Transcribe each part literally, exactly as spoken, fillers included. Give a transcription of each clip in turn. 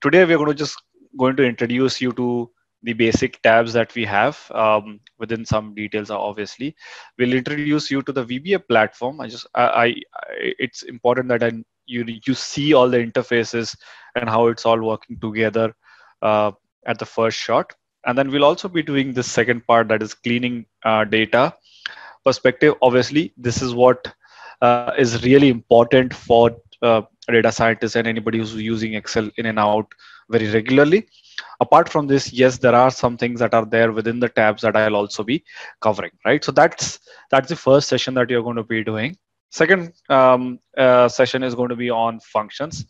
today we're going to just going to introduce you to the basic tabs that we have um, within some details. Obviously, we'll introduce you to the V B A platform. I just, I, I, I it's important that I, you you see all the interfaces and how it's all working together uh, at the first shot. And then we'll also be doing the second part, that is cleaning uh, data perspective. Obviously, this is what uh, is really important for uh, data scientists and anybody who's using Excel in and out very regularly. Apart from this, yes, there are some things that are there within the tabs that I'll also be covering, right? So that's that's the first session that you're going to be doing. Second um, uh, session is going to be on functions.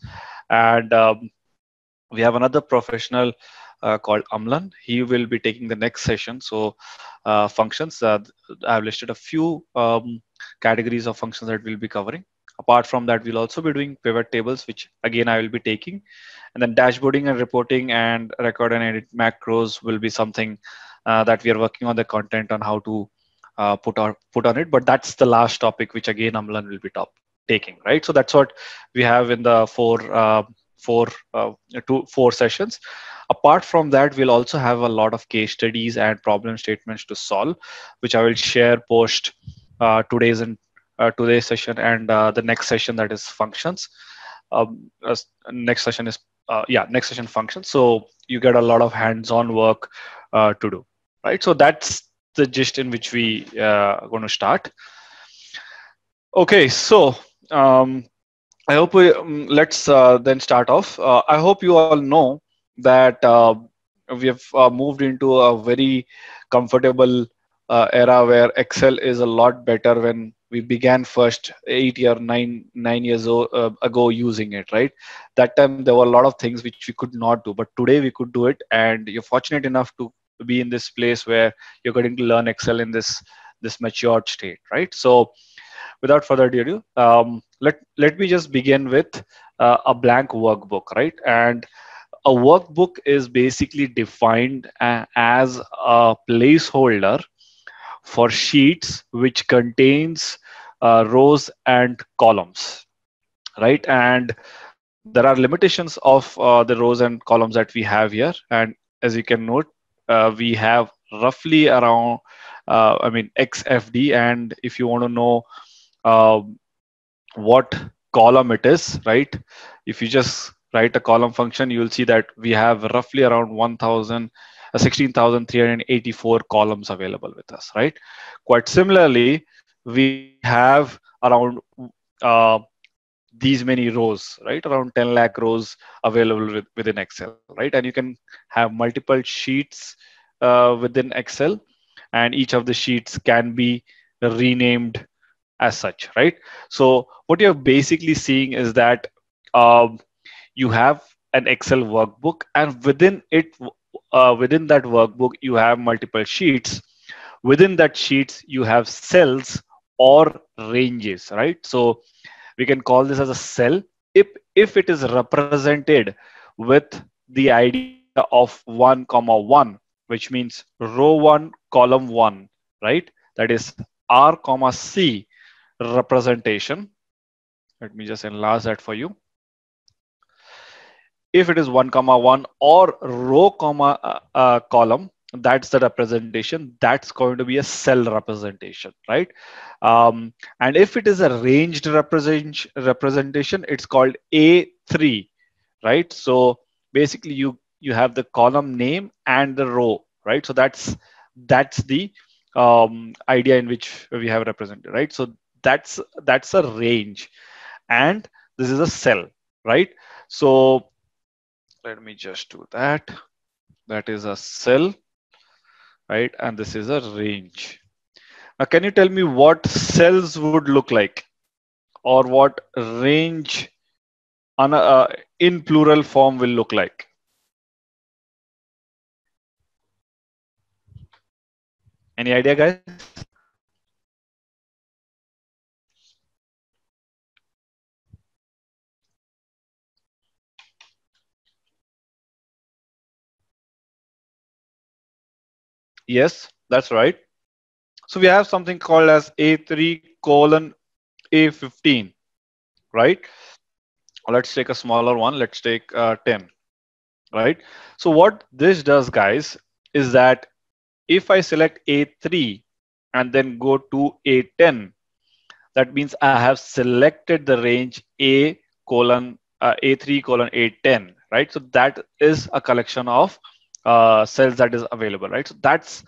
And um, we have another professional uh, called Amlan. He will be taking the next session. So uh, functions, uh, I've listed a few um, categories of functions that we'll be covering. Apart from that, we'll also be doing pivot tables, which again, I will be taking. And then dashboarding and reporting and record and edit macros will be something uh, that we are working on the content on how to uh, put, our, put on it. But that's the last topic, which again, Amlan will be top taking, right? So that's what we have in the four, uh, four, uh, two, four sessions. Apart from that, we'll also have a lot of case studies and problem statements to solve, which I will share post uh, today's and Uh, today's session and uh, the next session, that is functions. Um, uh, next session is, uh, yeah, next session functions. So you get a lot of hands-on work uh, to do, right? So that's the gist in which we uh, are going to start. Okay, so um, I hope we, um, let's uh, then start off. Uh, I hope you all know that uh, we have uh, moved into a very comfortable uh, era where Excel is a lot better when we began first eight year, nine, nine years ago using it, right? That time there were a lot of things which we could not do, but today we could do it. And you're fortunate enough to be in this place where you're getting to learn Excel in this, this matured state, right? So without further ado, um, let, let me just begin with uh, a blank workbook, right? And a workbook is basically defined uh, as a placeholder for sheets which contains uh, rows and columns, right? And there are limitations of uh, the rows and columns that we have here. And as you can note, uh, we have roughly around, uh, I mean, X F D. And if you want to know uh, what column it is, right? If you just write a column function, you will see that we have roughly around one thousand sixteen thousand three hundred eighty-four columns available with us, right? Quite similarly, we have around uh, these many rows, right? Around ten lakh rows available with, within Excel, right? And you can have multiple sheets uh, within Excel, and each of the sheets can be renamed as such, right? So what you're basically seeing is that um, you have an Excel workbook, and within it, Uh, within that workbook, you have multiple sheets. Within that sheets, you have cells or ranges, right? So we can call this as a cell if, if it is represented with the idea of one comma one, which means row one, column one, right? That is R comma C representation. Let me just enlarge that for you. If it is one comma one or row comma uh, uh, column, that's the representation. That's going to be a cell representation, right? Um, and if it is a ranged represent representation, it's called A three, right? So basically, you you have the column name and the row, right? So that's that's the um, idea in which we have represented, right? So that's that's a range, and this is a cell, right? So let me just do that. That is a cell, right? And this is a range. Now, can you tell me what cells would look like, or what range on a, uh, in plural form will look like? Any idea, guys? Yes, that's right. So we have something called as A three colon A fifteen, right? Let's take a smaller one. Let's take uh, ten. right? So what this does, guys, is that if I select A three and then go to A ten, that means I have selected the range A colon uh, A three colon A ten, right? So that is a collection of uh, cells that is available, right? So that's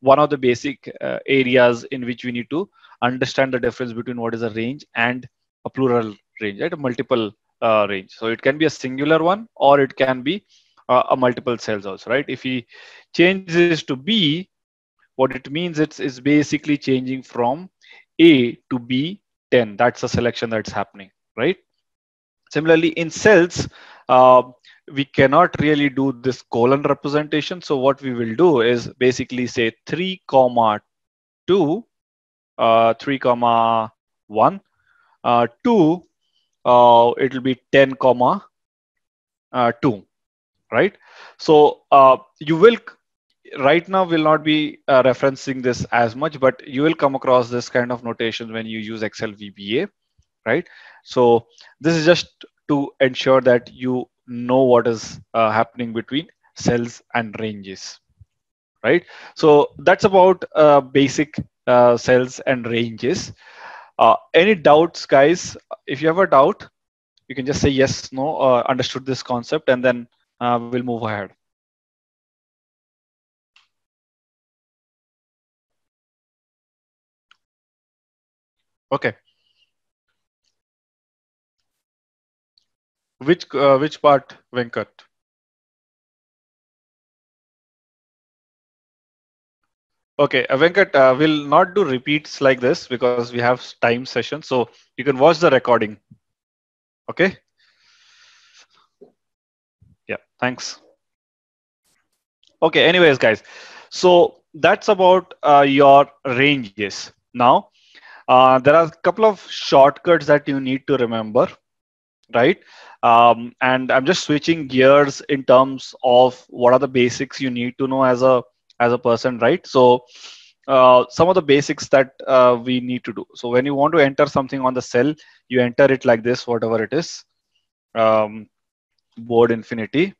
one of the basic uh, areas in which we need to understand the difference between what is a range and a plural range, right? A multiple uh, range. So it can be a singular one or it can be uh, a multiple cells also, right? If we change this to B, what it means it's is basically changing from A to B ten. That's a selection that's happening, right? Similarly, in cells, uh, we cannot really do this colon representation. So what we will do is basically say three comma two, uh, three comma one, uh, two. Uh, it will be ten comma uh, two, right? So uh, you will. Right now we'll not be uh, referencing this as much, but you will come across this kind of notation when you use Excel V B A, right? So this is just to ensure that you know what is uh, happening between cells and ranges, right? So that's about uh, basic uh, cells and ranges. Uh, any doubts, guys? If you have a doubt, you can just say yes, no, uh, understood this concept, and then uh, we'll move ahead. Okay. Which uh, which part, Venkat? Okay, uh, Venkat, uh, we'll not do repeats like this because we have time session. So you can watch the recording. Okay. Yeah. Thanks. Okay. Anyways, guys. So that's about uh, your ranges now. Uh, there are a couple of shortcuts that you need to remember, right? Um, and I'm just switching gears in terms of what are the basics you need to know as a as a person, right? So uh, some of the basics that uh, we need to do. So when you want to enter something on the cell, you enter it like this, whatever it is, um, board infinity.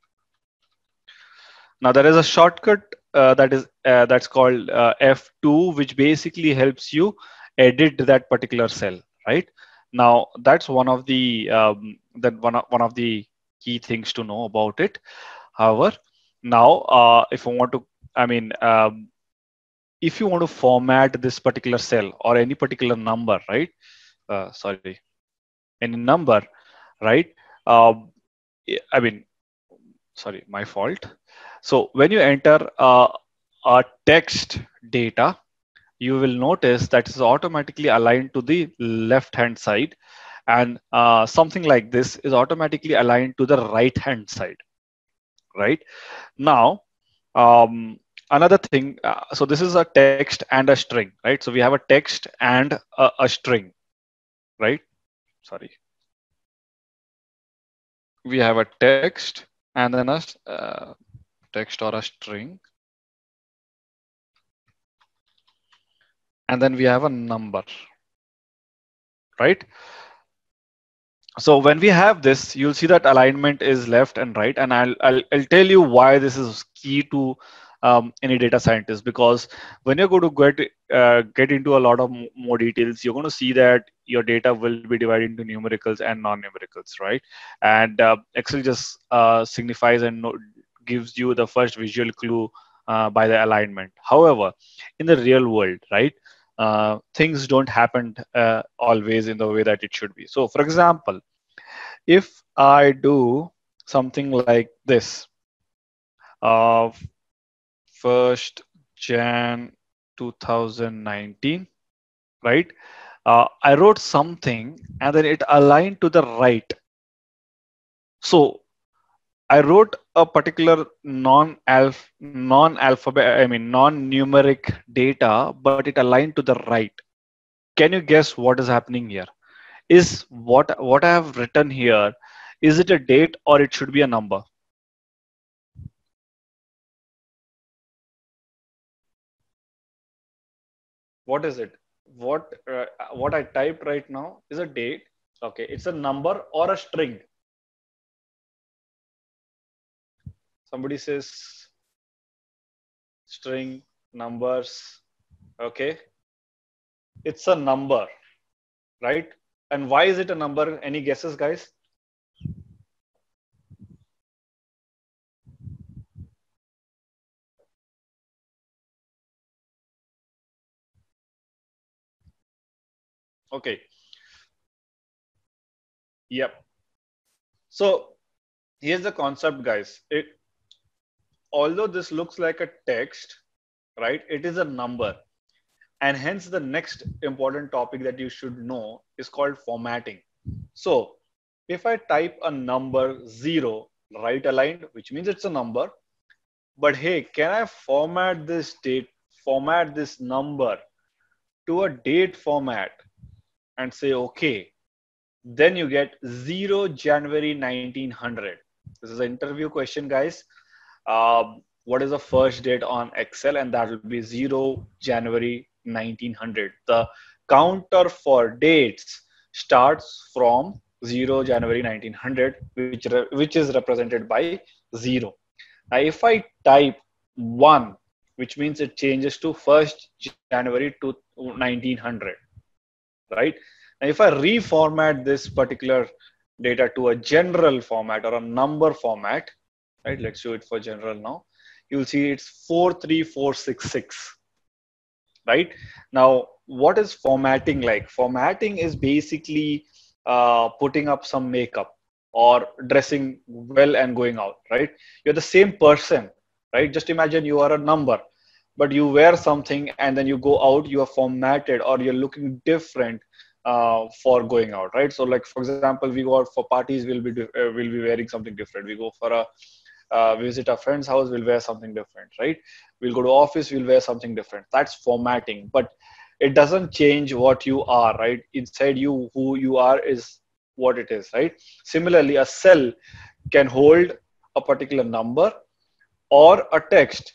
Now there is a shortcut uh, that is uh, that's called uh, F two, which basically helps you edit that particular cell, right? Now that's one of the um, that one of, one of the key things to know about it. However, now uh, if I want to, I mean, um, if you want to format this particular cell or any particular number, right? Uh, sorry, any number, right? Uh, I mean, sorry, my fault. So when you enter uh, a text data, you will notice that it's automatically aligned to the left-hand side, and uh, something like this is automatically aligned to the right-hand side, right? Now, um, another thing, uh, so this is a text and a string, right? So we have a text and a, a string, right? Sorry. We have a text and then a uh, text or a string. And then we have a number, right? So when we have this, you'll see that alignment is left and right. And I'll, I'll, I'll tell you why this is key to um, any data scientist, because when you're going to get, uh, get into a lot of more details, you're going to see that your data will be divided into numericals and non-numericals, right? And uh, Excel just uh, signifies and gives you the first visual clue uh, by the alignment. However, in the real world, right? Uh, things don't happen uh, always in the way that it should be. So for example, if I do something like this, uh, first Jan two thousand nineteen, right? Uh, I wrote something and then it aligned to the right. So I wrote a particular non-alph, non-alphabet, I mean, non-numeric data, but it aligned to the right. Can you guess what is happening here? Is what, what I have written here, is it a date or it should be a number? What is it? What, uh, what I typed right now is a date. Okay, it's a number or a string. somebody says string, numbers, okay. It's a number, right? And why is it a number? Any guesses, guys? Okay. Yep. So here's the concept, guys. It, although this looks like a text, right? It is a number. And hence the next important topic that you should know is called formatting. So if I type a number zero, right aligned, which means it's a number, but hey, can I format this date, format this number to a date format and say, okay, then you get zero January nineteen hundred. This is an interview question, guys. Uh, what is the first date on Excel? And that will be zero January nineteen hundred. The counter for dates starts from zero January nineteen hundred, which, which is represented by zero. Now, if I type one, which means it changes to first January nineteen hundred, right? Now, if I reformat this particular data to a general format or a number format, right? Let's do it for general now. You'll see it's four three four six six. Right now, what is formatting like? Formatting is basically uh, putting up some makeup or dressing well and going out, right? You're the same person, right? Just imagine you are a number, but you wear something and then you go out, you are formatted or you're looking different uh, for going out, right? So like, for example, we go out for parties, we'll be, uh, we'll be wearing something different. We go for a Uh, visit a friend's house, we'll wear something different, right? We'll go to office, we'll wear something different. That's formatting, but it doesn't change what you are, right? Inside you, who you are is what it is, right? Similarly, a cell can hold a particular number or a text,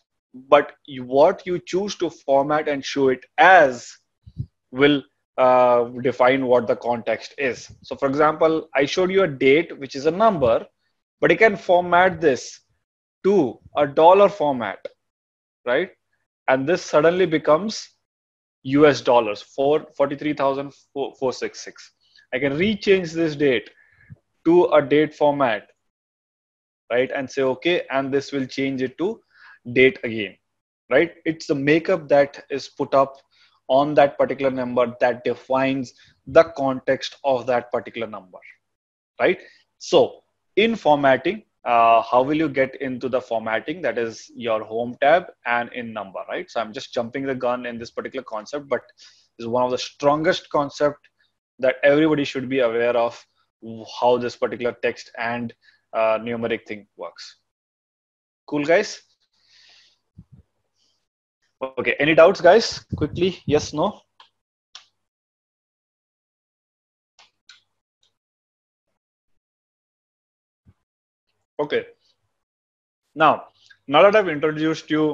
but you, what you choose to format and show it as will uh, define what the context is. So for example, I showed you a date, which is a number, but you can format this to a dollar format, right? And this suddenly becomes U S dollars, four forty-three thousand four sixty-six. I can rechange this date to a date format, right? And say, okay, and this will change it to date again, right? It's the makeup that is put up on that particular number that defines the context of that particular number, right? So, in formatting, uh, how will you get into the formatting? That is your home tab and in number, right? So I'm just jumping the gun in this particular concept, but this is one of the strongest concepts that everybody should be aware of, how this particular text and uh, numeric thing works. Cool, guys? Okay, any doubts, guys? Quickly, yes, no? Okay, now, now that I've introduced you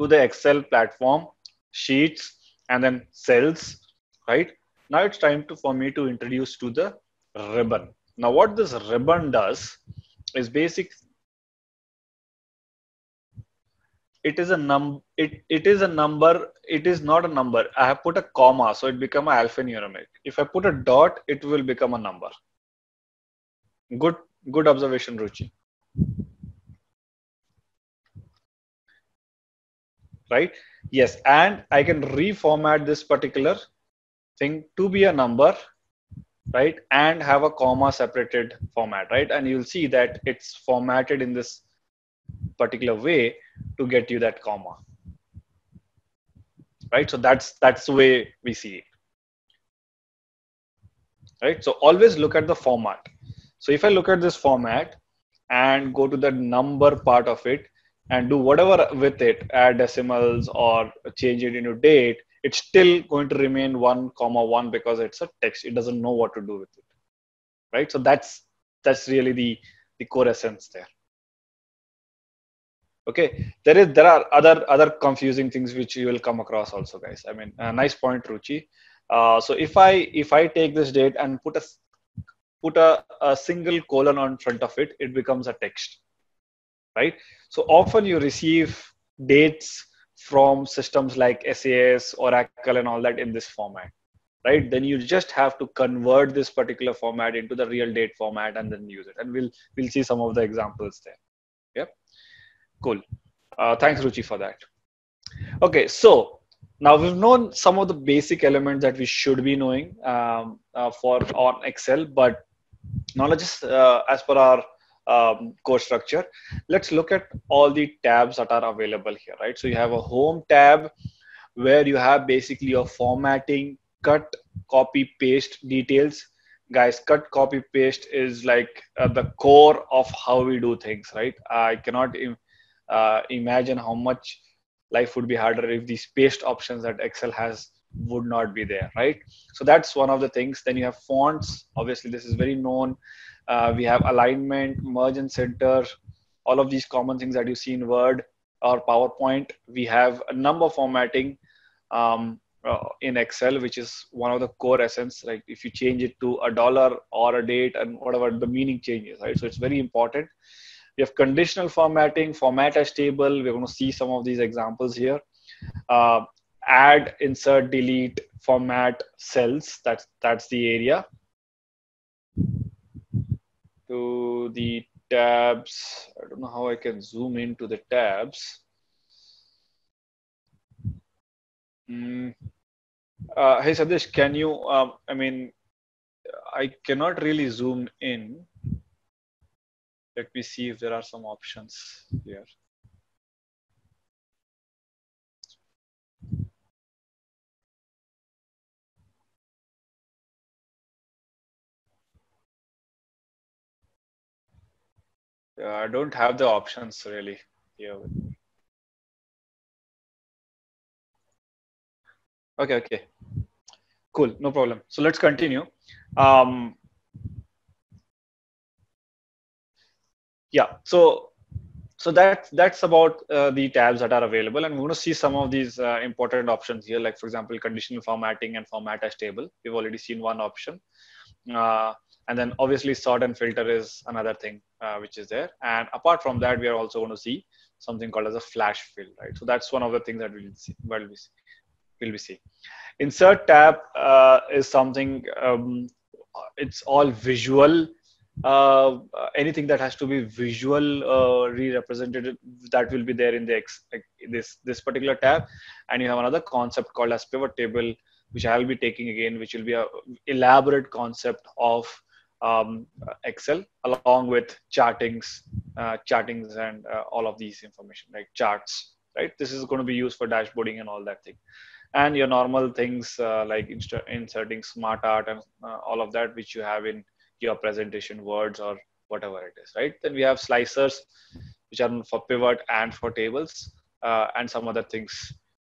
to the Excel platform, sheets, and then cells, right? Now it's time to, for me to introduce to the ribbon. Now what this ribbon does is basic, it is a num, it, it is a number, it is not a number. I have put a comma, so it becomes an alphanumeric. If I put a dot, it will become a number. Good. Good observation, Ruchi. Right? Yes, and I can reformat this particular thing to be a number, right? And have a comma separated format, right? And you'll see that it's formatted in this particular way to get you that comma, right? So that's, that's the way we see it, right? So always look at the format. So if I look at this format and go to the number part of it and do whatever with it, add decimals or change it into date, it's still going to remain one comma one because it's a text. It doesn't know what to do with it, right? So that's, that's really the, the core essence there. Okay. There is, there are other, other confusing things which you will come across also, guys. I mean, uh, nice point, Ruchi. Uh, so if I, if I take this date and put a put a, a single colon on front of it, it becomes a text, right? So often you receive dates from systems like S A S, Oracle, and all that in this format, right? Then you just have to convert this particular format into the real date format and then use it. And we'll we'll see some of the examples there. Yep. Cool. Uh, thanks, Ruchi, for that. Okay, so now we've known some of the basic elements that we should be knowing um, uh, for on Excel, but not just uh, as per our um, course structure. Let's look at all the tabs that are available here, right? So you have a home tab where you have basically your formatting, cut, copy, paste details. Guys, cut, copy, paste is like uh, the core of how we do things, right? I cannot im- uh, imagine how much life would be harder if these paste options that Excel has would not be there, right? So that's one of the things. Then you have fonts. Obviously, this is very known. Uh, we have alignment, merge and center, all of these common things that you see in Word or PowerPoint. We have a number formatting um, uh, in Excel, which is one of the core essence. Like if you change it to a dollar or a date and whatever, the meaning changes, right? So it's very important. We have conditional formatting, format as table. We're going to see some of these examples here. Uh, add, insert, delete, format cells. That's that's the area. To the tabs. I don't know how I can zoom into the tabs. Mm. Uh, hey Sandesh, can you? Um, I mean, I cannot really zoom in. Let me see if there are some options here. Yeah, I don't have the options really here with me. Okay, okay. Cool, no problem. So let's continue. Um, Yeah, so so that, that's about uh, the tabs that are available. And we're going to see some of these uh, important options here, like, for example, conditional formatting and format as table. We've already seen one option. Uh, and then obviously sort and filter is another thing uh, which is there. And apart from that, we are also going to see something called as a flash fill, right? So that's one of the things that we'll see. We'll be, we'll be seeing. Insert tab uh, is something, um, it's all visual. Uh, anything that has to be visual uh, re-represented, that will be there in the ex this this particular tab. And you have another concept called as pivot table, which I'll be taking again, which will be a elaborate concept of um, Excel, along with chartings, uh, chartings, and uh, all of these information like charts. Right, this is going to be used for dashboarding and all that thing. And your normal things uh, like inserting smart art and uh, all of that, which you have in your presentation words or whatever it is, right? Then we have slicers, which are for pivot and for tables, uh, and some other things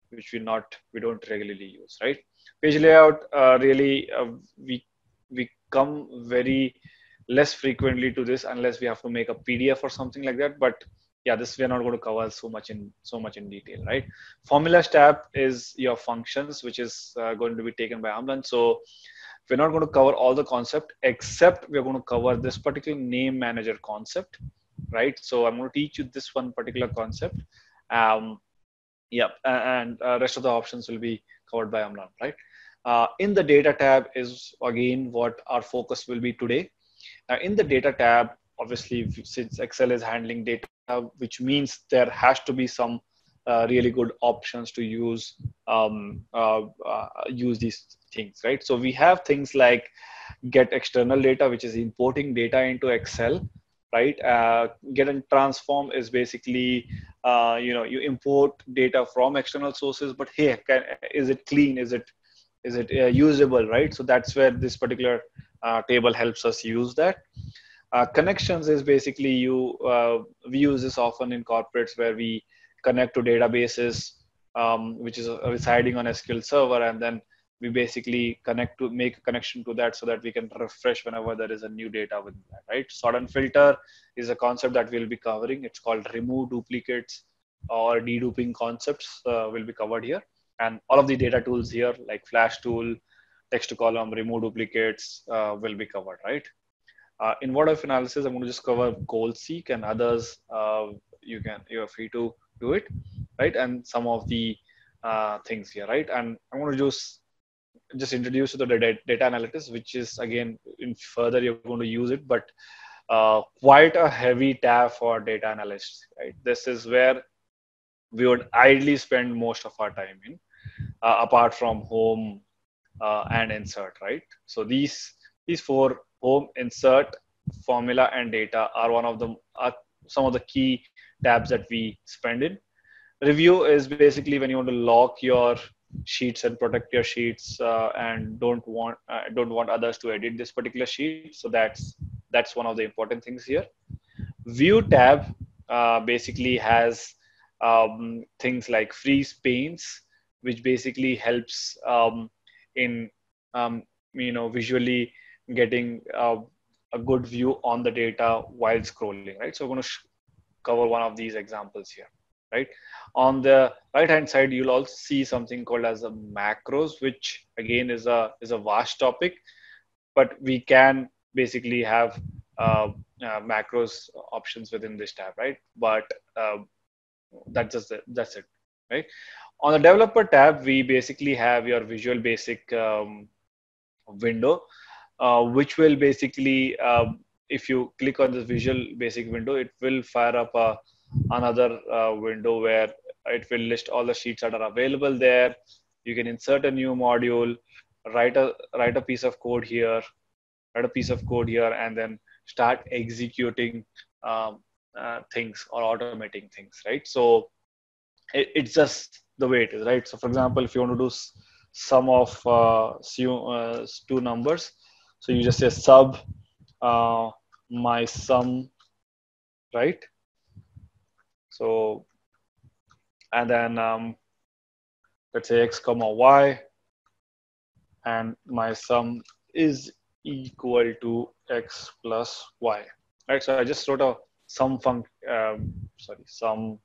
which we not we don't regularly use, right? Page layout uh, really uh, we we come very less frequently to this unless we have to make a P D F or something like that. But yeah, this we are not going to cover so much in so much in detail, right? Formulas tab is your functions, which is uh, going to be taken by Amlan. So we're not going to cover all the concept, except we're going to cover this particular name manager concept, right? So I'm going to teach you this one particular concept. Um, yeah, and uh, rest of the options will be covered by Amlan, right? Uh, in the data tab is again what our focus will be today. Now, in the data tab, obviously, since Excel is handling data, which means there has to be some uh, really good options to use um, uh, uh, use these things, right? So we have things like get external data, which is importing data into Excel, right? Uh, get and transform is basically, uh, you know, you import data from external sources, but hey, can, is it clean? Is it is it uh, usable, right? So that's where this particular uh, table helps us use that. Uh, connections is basically you, uh, we use this often in corporates where we connect to databases, um, which is residing on S Q L Server, and then we basically connect to make a connection to that so that we can refresh whenever there is a new data with that, right? Sort and filter is a concept that we'll be covering. It's called remove duplicates or deduping concepts uh, will be covered here. And all of the data tools here like flash tool, text to column, remove duplicates uh, will be covered, right? Uh, in word of analysis, I'm going to just cover goal seek and others uh, you can, you are free to do it, right? And some of the uh, things here, right? And I'm going to just just introduce the data, data analytics, which is again in further you're going to use it, but uh, quite a heavy tab for data analysts, right? This is where we would ideally spend most of our time in, uh, apart from home uh, and insert, right? So these these four, home, insert, formula, and data, are one of the are some of the key tabs that we spend in. Review is basically when you want to lock your sheets and protect your sheets, uh, and don't want uh, don't want others to edit this particular sheet. So that's that's one of the important things here. View tab uh, basically has um, things like freeze panes, which basically helps um, in um, you know visually getting uh, a good view on the data while scrolling, right? So I'm going to cover one of these examples here. Right on the right hand side, you'll also see something called as a macros, which again is a is a vast topic, but we can basically have uh, uh, macros options within this tab, right? But uh, that's just it, that's it, right? On the developer tab, we basically have your Visual Basic um, window, uh, which will basically, uh, if you click on this Visual Basic window, it will fire up a another uh, window where it will list all the sheets that are available there. You can insert a new module, write a write a piece of code here, write a piece of code here, and then start executing um, uh, things or automating things, right? So it, it's just the way it is, right? So for example, if you want to do sum of uh, two numbers, so you just say sub uh, my sum, right? So, and then um, let's say x comma y, and my sum is equal to x plus y, right? So I just wrote a sum func, um, sorry, sum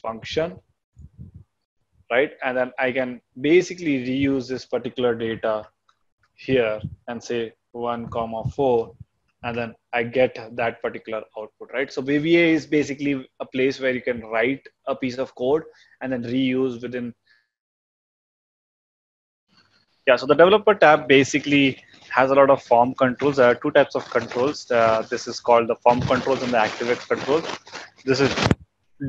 function, right? And then I can basically reuse this particular data here and say one comma four. And then I get that particular output, right? So V B A is basically a place where you can write a piece of code and then reuse within. Yeah, so the developer tab basically has a lot of form controls. There are two types of controls. Uh, this is called the form controls and the ActiveX controls. This is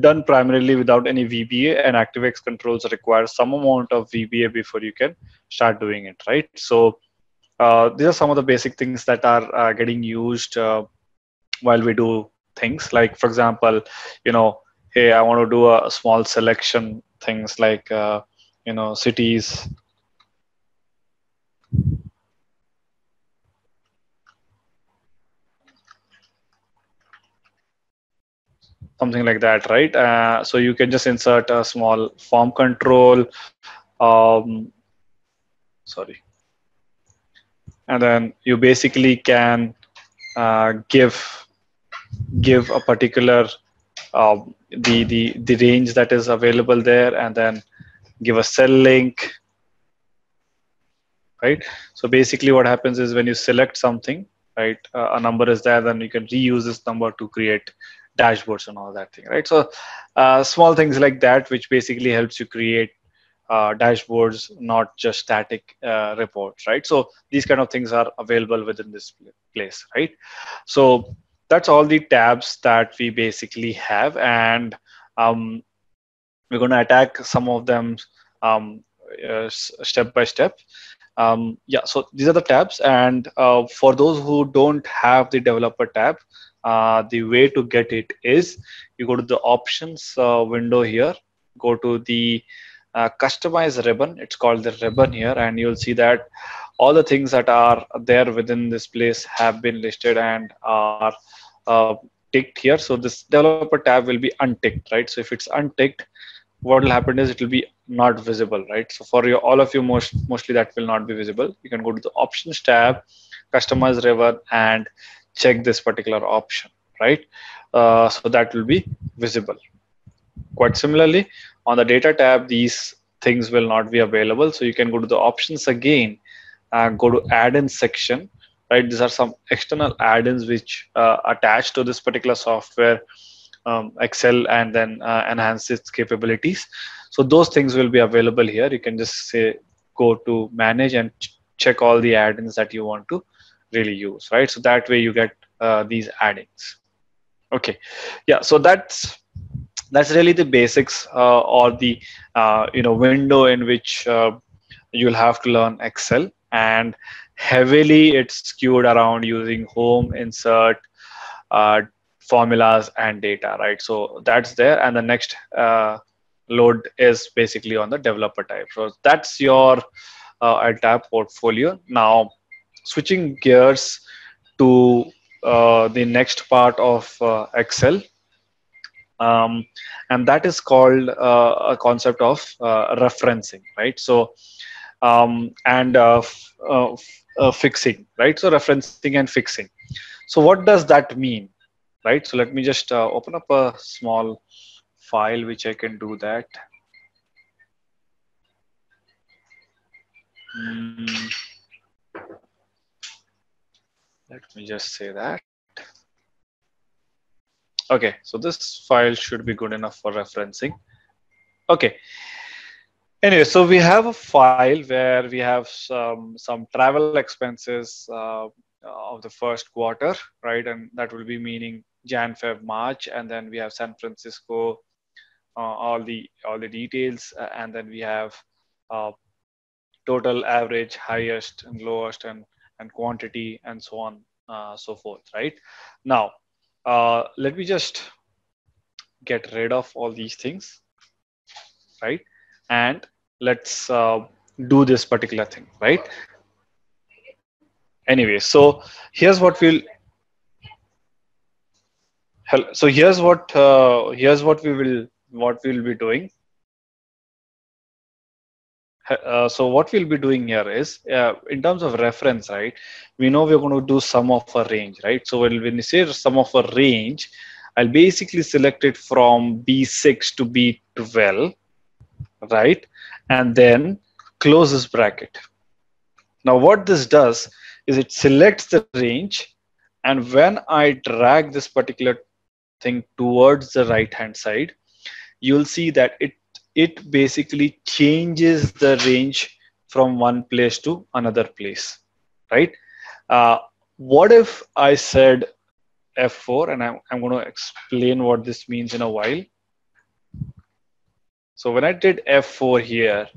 done primarily without any V B A, and ActiveX controls require some amount of V B A before you can start doing it, right? So Uh, these are some of the basic things that are uh, getting used uh, while we do things like, for example, you know, hey, I want to do a small selection, things like, uh, you know, cities. Something like that, right? Uh, so you can just insert a small form control. Um, sorry. And then you basically can uh, give give a particular uh, the the the range that is available there, and then give a cell link, right? So basically, what happens is when you select something, right, uh, a number is there, then you can reuse this number to create dashboards and all that thing, right? So uh, small things like that, which basically helps you create Uh, dashboards, not just static uh, reports, right? So these kind of things are available within this place, right? So that's all the tabs that we basically have, and um, we're going to attack some of them um, uh, step by step. Um, yeah, so these are the tabs, and uh, for those who don't have the developer tab, uh, the way to get it is you go to the options uh, window here, go to the Uh, customize ribbon. It's called the ribbon here, and you'll see that all the things that are there within this place have been listed and are uh, ticked here. So this developer tab will be unticked, right? So if it's unticked, what will happen is it will be not visible, right? So for your, all of you, most mostly that will not be visible. You can go to the options tab, customize ribbon, and check this particular option, right? Uh, so that will be visible. Quite similarly, on the data tab, these things will not be available. So you can go to the options again, uh, go to add-ins section, right? These are some external add-ins which uh, attach to this particular software um, Excel and then uh, enhance its capabilities. So those things will be available here. You can just say, go to manage and ch check all the add-ins that you want to really use, right? So that way you get uh, these add-ins. Okay, yeah, so that's that's really the basics uh, or the uh, you know window in which uh, you'll have to learn Excel, and heavily it's skewed around using home, insert, uh, formulas and data, right? So that's there, and the next uh, load is basically on the developer type. So that's your uh, entire portfolio. Now switching gears to uh, the next part of uh, Excel, um, and that is called uh, a concept of uh, referencing, right? So um, and uh, uh, uh, fixing, right? So referencing and fixing. So what does that mean, right? So let me just uh, open up a small file which I can do that. Mm. Let me just say that. Okay, so this file should be good enough for referencing. Okay. Anyway, so we have a file where we have some, some travel expenses uh, of the first quarter, right? And that will be meaning Jan, Feb, March, and then we have San Francisco, uh, all the all the details, uh, and then we have uh, total, average, highest, and lowest, and and quantity, and so on, uh, so forth. Right now, uh, let me just get rid of all these things, right? And let's uh, do this particular thing, right? Anyway, so here's what we'll. So here's what uh, here's what we will what we'll be doing. Uh, so what we'll be doing here is uh, in terms of reference, right? We know we're going to do sum of a range, right? So when we say sum of a range, I'll basically select it from B six to B twelve, right? And then close this bracket. Now what this does is it selects the range, and when I drag this particular thing towards the right hand side, you'll see that it it basically changes the range from one place to another place, right? Uh, what if I said F four, and I'm, I'm going to explain what this means in a while. So when I did F four here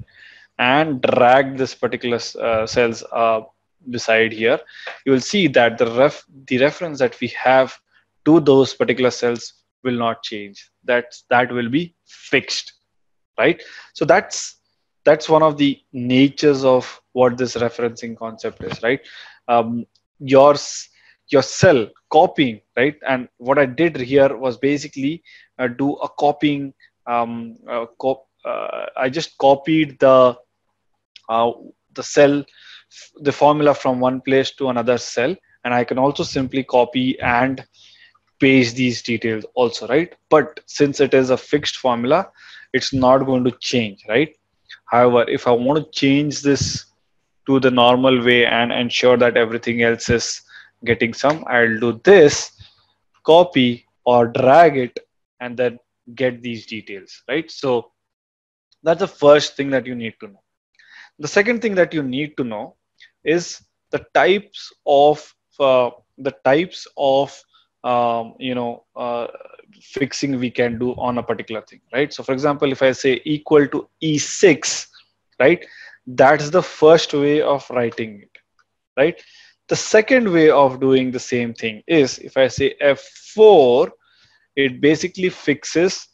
and dragged this particular uh, cells up beside here, you will see that the ref the reference that we have to those particular cells will not change. That's that will be fixed, right? So that's that's one of the natures of what this referencing concept is, right? Um, your your cell copying, right? And what I did here was basically uh, do a copying. Um, uh, cop uh, I just copied the uh, the cell. The formula from one place to another cell, and I can also simply copy and paste these details also, right? But since it is a fixed formula, it's not going to change, right? However, if I want to change this to the normal way and ensure that everything else is getting sum, I'll do this, copy or drag it, and then get these details, right? So that's the first thing that you need to know. The second thing that you need to know is the types of uh, the types of um, you know uh, fixing we can do on a particular thing, right? So for example, if I say equal to E six, right, that's the first way of writing it, right? The second way of doing the same thing is if I say F four, it basically fixes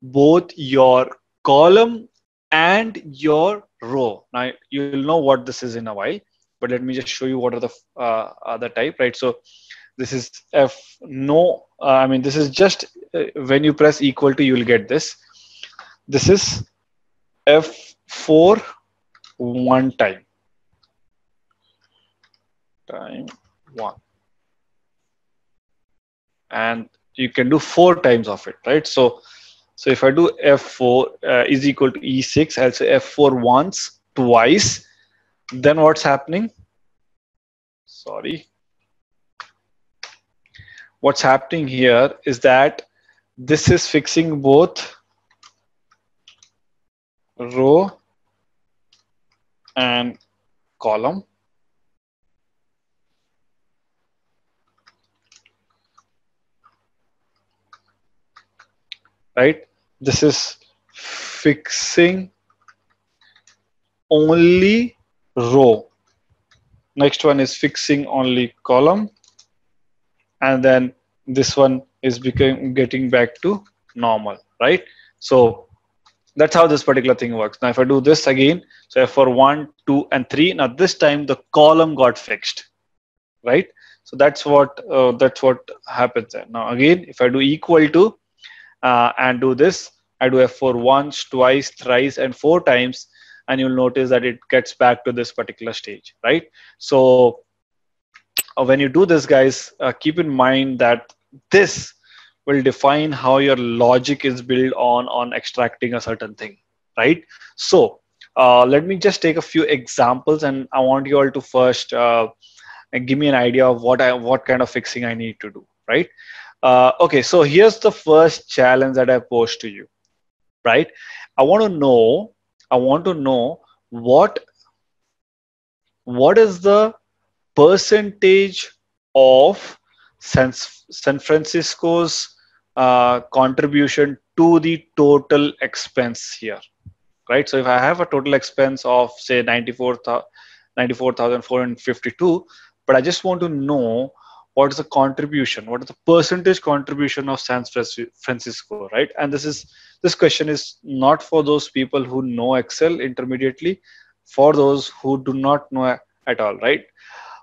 both your column and your row. Now you'll know what this is in a while, but let me just show you what are the uh, other type, right? So this is F no, uh, I mean this is just uh, when you press equal to, you will get this. This is F four one time, time one, and you can do four times of it, right? So. So if I do F four uh, is equal to E six, I'll say F four once, twice, then what's happening? Sorry. What's happening here is that This is fixing both row and column. Right? This is fixing only row. Next one is fixing only column. And then this one is becoming getting back to normal, right? So that's how this particular thing works. Now, if I do this again, so for one, two, and three, now this time the column got fixed, right? So that's what uh, that's what happens there. Now again, if I do equal to uh, and do this, I do F for once, twice, thrice, and four times, and you'll notice that it gets back to this particular stage, right? So uh, when you do this, guys, uh, keep in mind that this will define how your logic is built on on extracting a certain thing, right? So uh, let me just take a few examples, and I want you all to first uh, give me an idea of what I what kind of fixing I need to do, right? Uh, okay, so here's the first challenge that I posed to you, right? I want to know, I want to know what what is the percentage of San, San Francisco's uh, contribution to the total expense here, right? So if I have a total expense of say ninety-four thousand four hundred fifty-two, but I just want to know what is the contribution, what is the percentage contribution of San Francisco, right? And this is this question is not for those people who know Excel intermediately, for those who do not know at all, right?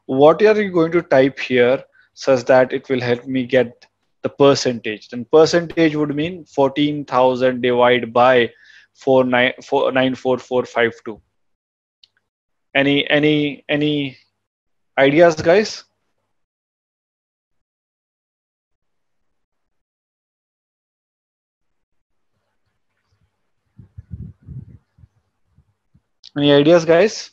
What are you going to type here such that it will help me get the percentage? Then percentage would mean fourteen thousand divided by four nine four four five two. Any any any ideas, guys? Any ideas, guys?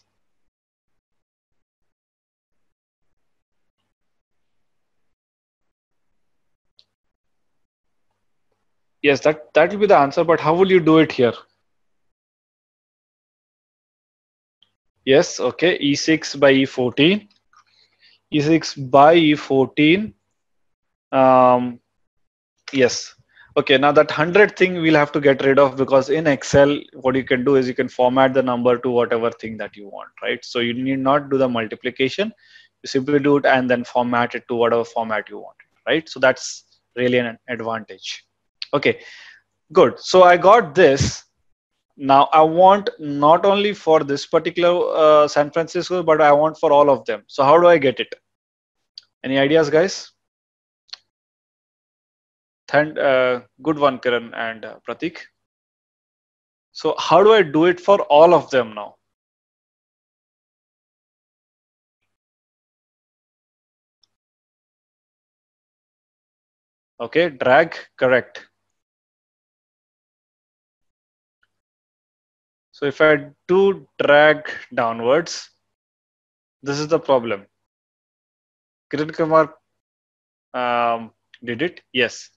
Yes, that, that will be the answer, but how will you do it here? Yes, okay, E six by E fourteen. E six by E fourteen. Um, yes, okay, now that one hundred thing we'll have to get rid of, because in Excel, what you can do is you can format the number to whatever thing that you want, right? So you need not do the multiplication. You simply do it and then format it to whatever format you want, right? So that's really an advantage. Okay, good. So I got this. Now I want not only for this particular uh, San Francisco, but I want for all of them. So how do I get it? Any ideas, guys? Thank, uh, good one, Kiran and uh, Pratik. So how do I do it for all of them now? Okay, drag, correct. So if I do drag downwards, this is the problem. Kiran Kumar um, did it, yes.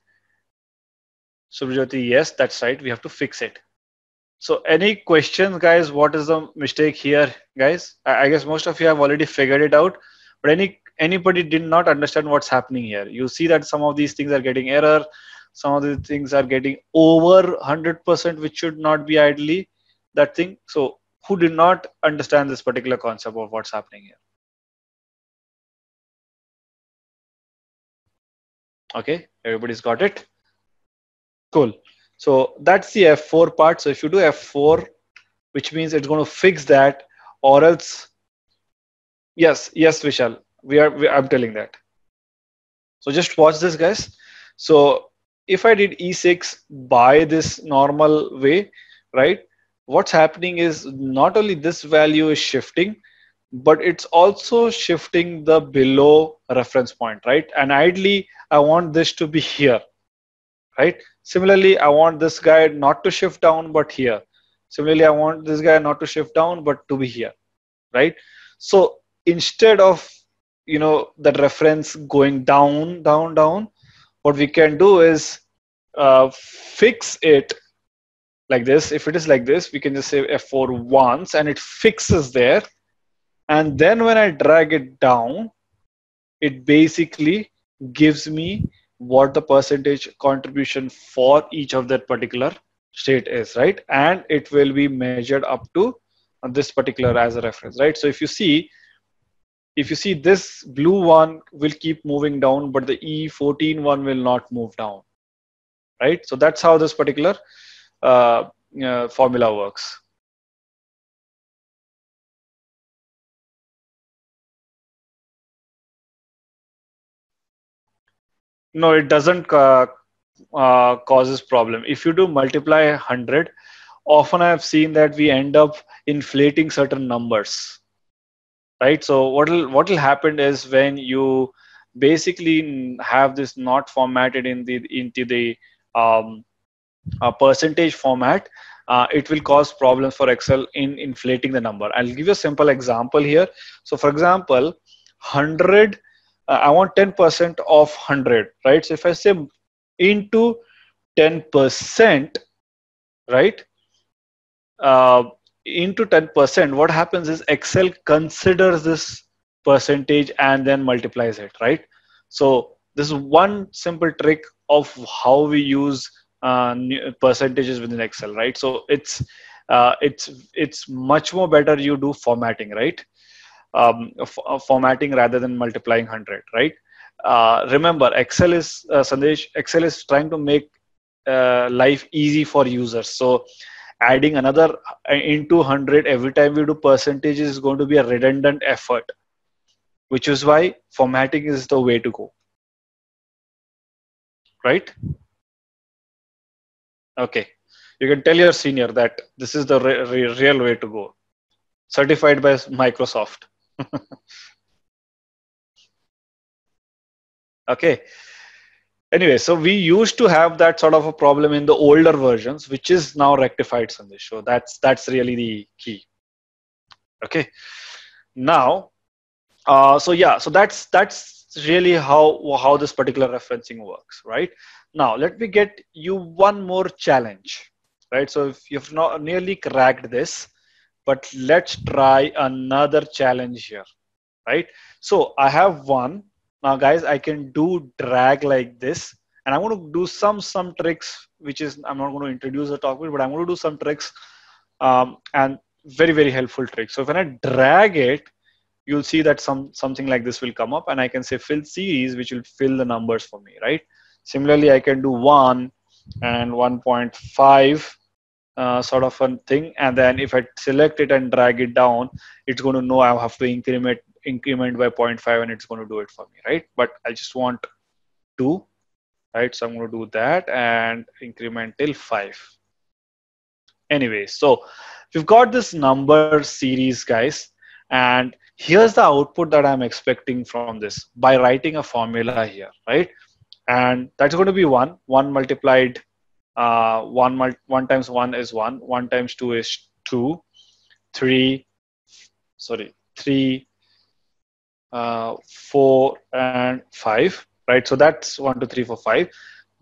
Subjyoti, yes, that's right. We have to fix it. So any questions, guys? What is the mistake here, guys? I guess most of you have already figured it out, but any anybody did not understand what's happening here? You see that some of these things are getting error. Some of the things are getting over one hundred percent, which should not be ideally. That thing. So who did not understand this particular concept of what's happening here? Okay, everybody's got it. Cool. So that's the F four part. So if you do F four, which means it's going to fix that, or else. Yes, yes, Vishal. We are. We, I'm telling that. So just watch this, guys. So if I did E six by this normal way, right? What's happening is not only this value is shifting, but it's also shifting the below reference point, right? And ideally, I want this to be here, right? Similarly, I want this guy not to shift down, but here. Similarly, I want this guy not to shift down, but to be here, right? So instead of, you know, that reference going down, down, down, what we can do is uh, fix it like this. If it is like this, we can just say F four once and it fixes there. And then when I drag it down, it basically gives me what the percentage contribution for each of that particular state is, right? And it will be measured up to this particular as a reference, right? So if you see, if you see this blue one will keep moving down, but the E fourteen one will not move down, right? So that's how this particular uh, uh, formula works. No, it doesn't uh, uh, causes problem. If you do multiply one hundred, often I have seen that we end up inflating certain numbers, right? So what will what will happen is when you basically have this not formatted in the into the um, uh, percentage format, uh, it will cause problems for Excel in inflating the number. I'll give you a simple example here. So for example, one hundred. I want ten percent of one hundred, right? So if I say into ten percent, right? Uh, into ten percent, what happens is Excel considers this percentage and then multiplies it, right? So this is one simple trick of how we use uh, percentages within Excel, right? So it's uh, it's it's much more better you do formatting, right? Um, uh, formatting rather than multiplying one hundred, right? Uh, remember, Excel is uh, Sandesh. Excel is trying to make uh, life easy for users. So, adding another into one hundred every time we do percentages is going to be a redundant effort, which is why formatting is the way to go, right? Okay, you can tell your senior that this is the re re real way to go, certified by Microsoft. Okay, anyway, so we used to have that sort of a problem in the older versions, which is now rectified, Sandesh. So that's that's really the key. Okay, now uh, so yeah, so that's that's really how how this particular referencing works, right? Now let me get you one more challenge, right? So if you've not nearly cracked this, but let's try another challenge here, right? So I have one. Now guys, I can do drag like this, and I'm going to do some some tricks, which is I'm not going to introduce the topic, but I'm going to do some tricks um, and very, very helpful tricks. So when I drag it, you'll see that some something like this will come up, and I can say fill series, which will fill the numbers for me, right? Similarly, I can do one and one point five. Uh, sort of a thing, and then if I select it and drag it down, it's going to know I have to increment increment by zero point five, and it's going to do it for me, right? But I just want two, right? So I'm going to do that and increment till five. Anyway, so we've got this number series, guys, and here's the output that I'm expecting from this by writing a formula here, right? And that's going to be one one multiplied Uh, one, one times one is one, one times two is two, three, sorry, three, uh, four, and five, right? So that's one, two, three, four, five.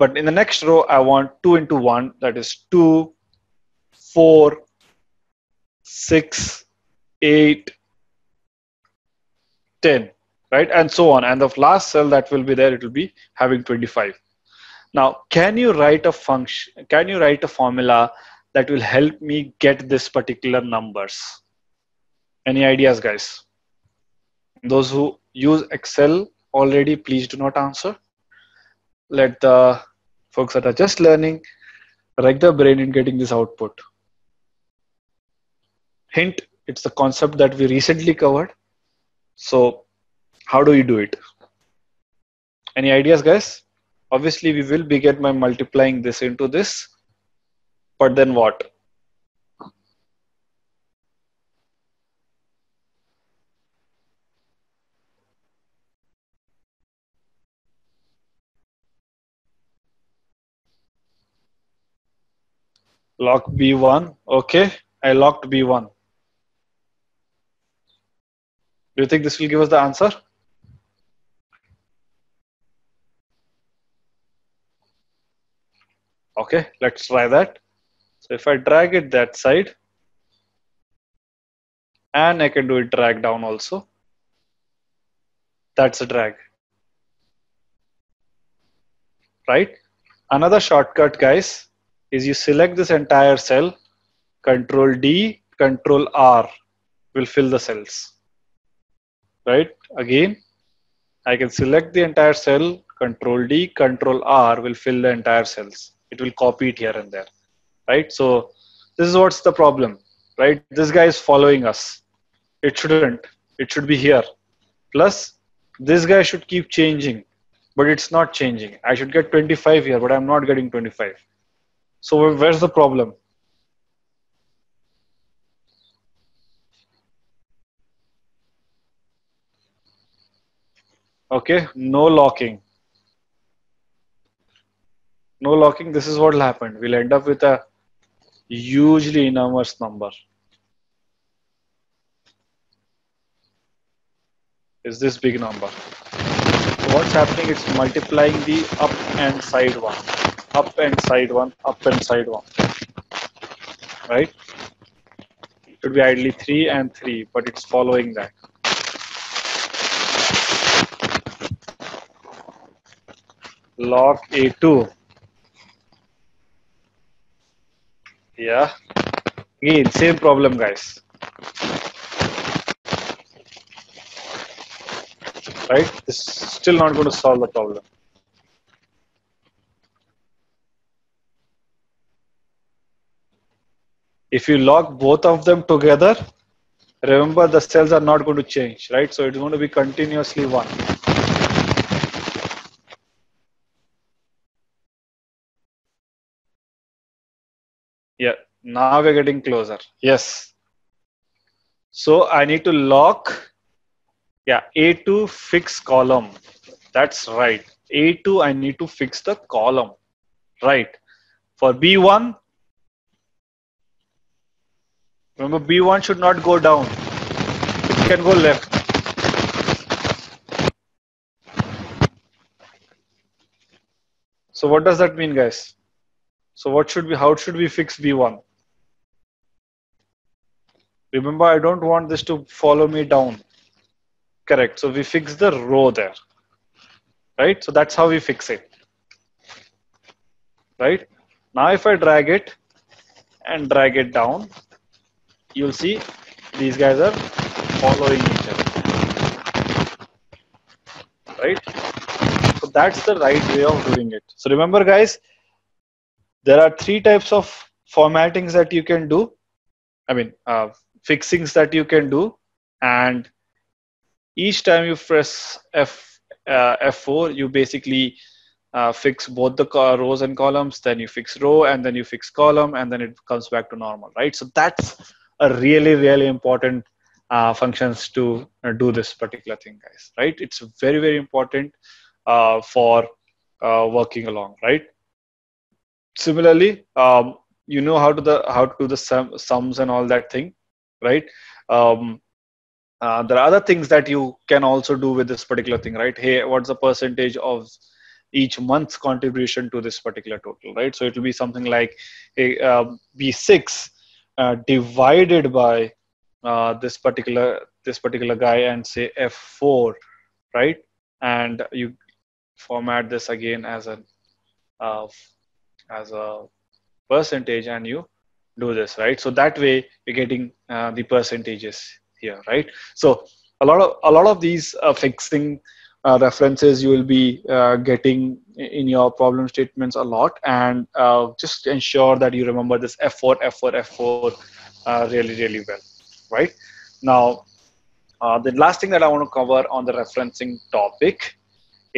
But in the next row, I want two into one, that is two, four, six, eight, ten, right? And so on. And the last cell that will be there, it will be having twenty-five. Now, can you write a function, can you write a formula that will help me get this particular numbers? Any ideas, guys? Those who use Excel already, please do not answer. Let the folks that are just learning wreck their brain in getting this output. Hint, it's the concept that we recently covered. So how do you do it? Any ideas, guys? Obviously, we will begin by multiplying this into this, but then what? Lock B one. Okay, I locked B one. Do you think this will give us the answer? Okay, let's try that. So if I drag it that side, and I can do it drag down also. That's a drag, right? Another shortcut, guys, is you select this entire cell, Control D, Control R will fill the cells, right? Again, I can select the entire cell, Control D, Control R will fill the entire cells. It will copy it here and there, right? So this is what's the problem, right? This guy is following us. It shouldn't. It should be here. Plus, this guy should keep changing, but it's not changing. I should get twenty-five here, but I'm not getting twenty-five. So where's the problem? Okay, no locking. No locking, this is what will happen. We'll end up with a hugely enormous number. Is this big number. So what's happening, it's multiplying the up and side one, up and side one, up and side one, right? It should be ideally three and three, but it's following that. Log A two. Yeah. Again, same problem, guys. Right? This is still not going to solve the problem. If you log both of them together, remember the cells are not going to change, right? So it's going to be continuously one. Yeah, now we're getting closer. Yes. So I need to lock. Yeah, A two fix column. That's right. A two, I need to fix the column. Right. For B one, remember B one should not go down. It can go left. So what does that mean, guys? So what should we, how should we fix B one? Remember, I don't want this to follow me down. Correct. So we fix the row there, right? So that's how we fix it, right? Now, if I drag it and drag it down, you'll see these guys are following each other, right? So that's the right way of doing it. So remember, guys, there are three types of formattings that you can do. I mean, uh, fixings that you can do, and each time you press F, uh, F four, you basically uh, fix both the rows and columns, then you fix row, and then you fix column, and then it comes back to normal, right? So that's a really, really important uh, functions to uh, do this particular thing, guys, right? It's very, very important uh, for uh, working along, right? Similarly, um, you know how to, the, how to do the sum, sums and all that thing, right? Um, Uh, there are other things that you can also do with this particular thing, right? Hey, what's the percentage of each month's contribution to this particular total, right? So it will be something like hey, uh, B six uh, divided by uh, this particular this particular guy and say F four, right? And you format this again as a uh, as a percentage, and you do this, right? So that way you're getting uh, the percentages. Here, right? So a lot of a lot of these uh, fixing uh, references you will be uh, getting in your problem statements a lot, and uh, just ensure that you remember this F four, F four, F four uh, really, really well, right? Now, uh, the last thing that I want to cover on the referencing topic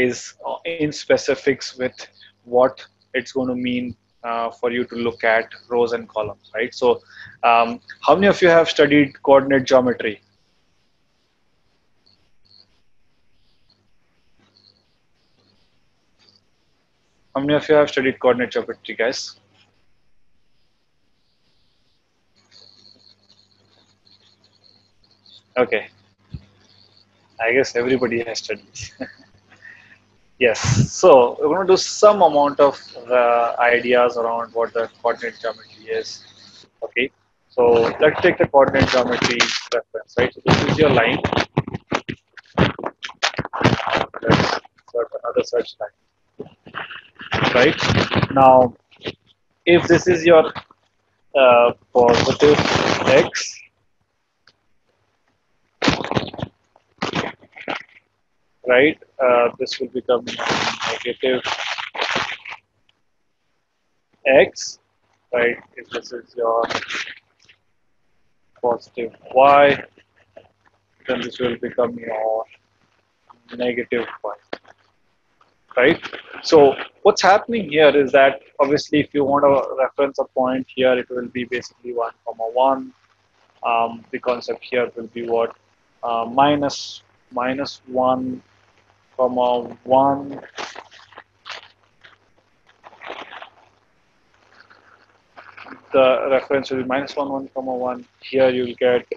is uh, in specifics with what it's going to mean Uh, for you to look at rows and columns, right? So um, how many of you have studied coordinate geometry? How many of you have studied coordinate geometry, guys? Okay. I guess everybody has studied. Yes, so we're going to do some amount of uh, ideas around what the coordinate geometry is. Okay, so let's take the coordinate geometry reference, right? So this is your line. Let's insert another such line. Right, now if this is your uh, positive x, right, uh, this will become negative x, right? If this is your positive y, then this will become your negative y, right? So what's happening here is that obviously if you want to reference a point here, it will be basically one comma one. Um, the concept here will be what? Uh, minus minus one comma one, the reference will be minus one one comma one. Here you will get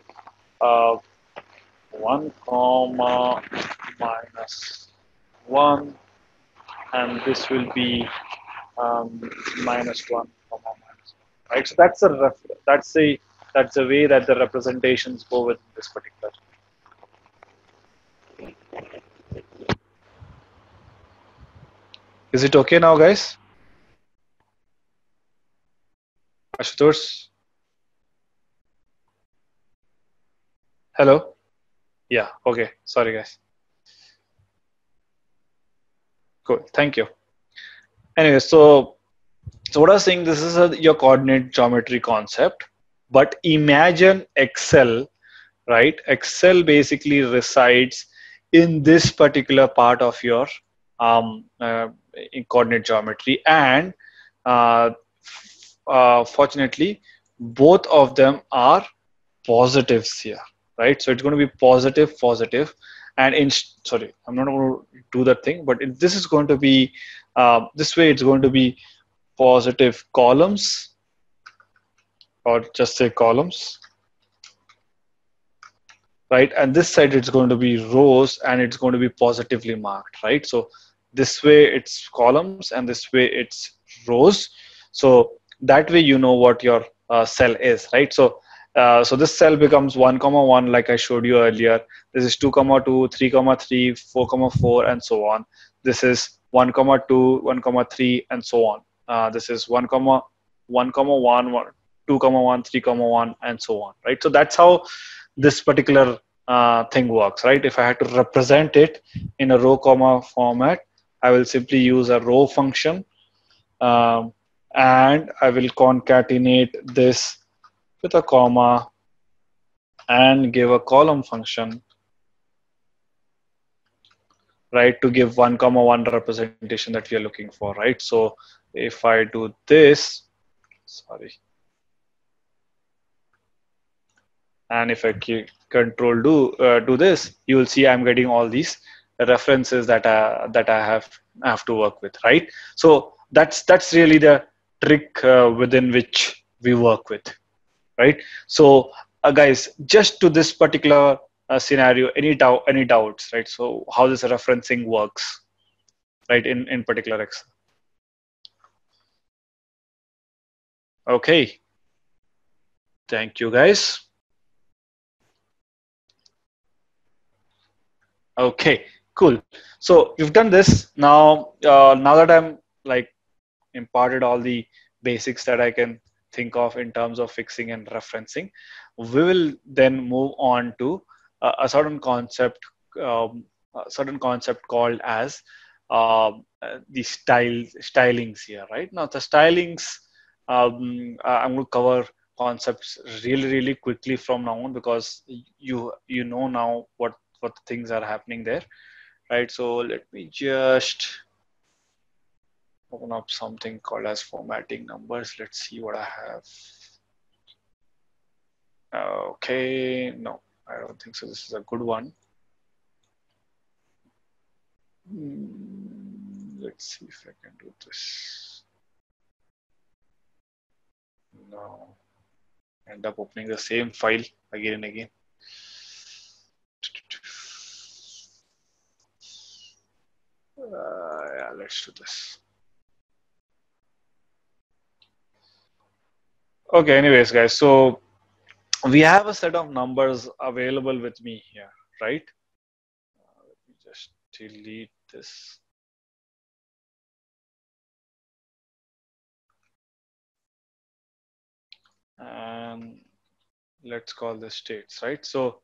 uh, one comma minus one, and this will be um, minus one comma minus one. Right. So that's a ref that's a that's the way that the representations go within this particular. Is it okay now, guys? Ashutosh? Hello? Yeah, okay. Sorry, guys. Cool. Thank you. Anyway, so, so what I was saying, this is a, your coordinate geometry concept, but imagine Excel, right? Excel basically resides in this particular part of your um, uh, in coordinate geometry, and uh, uh, fortunately both of them are positives here, right? So it's going to be positive positive and in sorry I'm not going to do that thing, but it, this is going to be uh, this way. It's going to be positive columns, or just say columns, right? And this side it's going to be rows, and it's going to be positively marked, right? So this way it's columns and this way it's rows. So that way you know what your uh, cell is, right? So uh, so this cell becomes one comma one, like I showed you earlier. This is two comma two, three comma three, four comma four, and so on. This is one comma two, one comma three, and so on. Uh, this is one comma one comma one, one two comma one, three comma one, and so on, right? So that's how this particular uh, thing works, right? If I had to represent it in a row comma format, I will simply use a row function, um, and I will concatenate this with a comma and give a column function, right, to give one comma one representation that we are looking for, right? So if I do this, sorry, and if I control do uh, do this, you will see I'm getting all these references that I, that I have have to work with, right? So that's that's really the trick uh, within which we work with, right? So uh, guys, just to this particular uh, scenario, any doubt any doubts, right? So how this referencing works, right? In in particular Excel. Okay. Thank you, guys. Okay, cool. So we've done this. Now, uh, now that I'm like imparted all the basics that I can think of in terms of fixing and referencing, we will then move on to uh, a certain concept, um, a certain concept called as uh, the style stylings here, right? Now the stylings, um, I'm going to cover concepts really, really quickly from now on, because you you know now what. what things are happening there, right? So let me just open up something called as formatting numbers. Let's see what I have. Okay, no, I don't think so. This is a good one. Let's see if I can do this. No, end up opening the same file again and again. Uh, let's do this. Okay, anyways, guys, so we have a set of numbers available with me here, right? Uh, let me just delete this. And let's call this states, right? So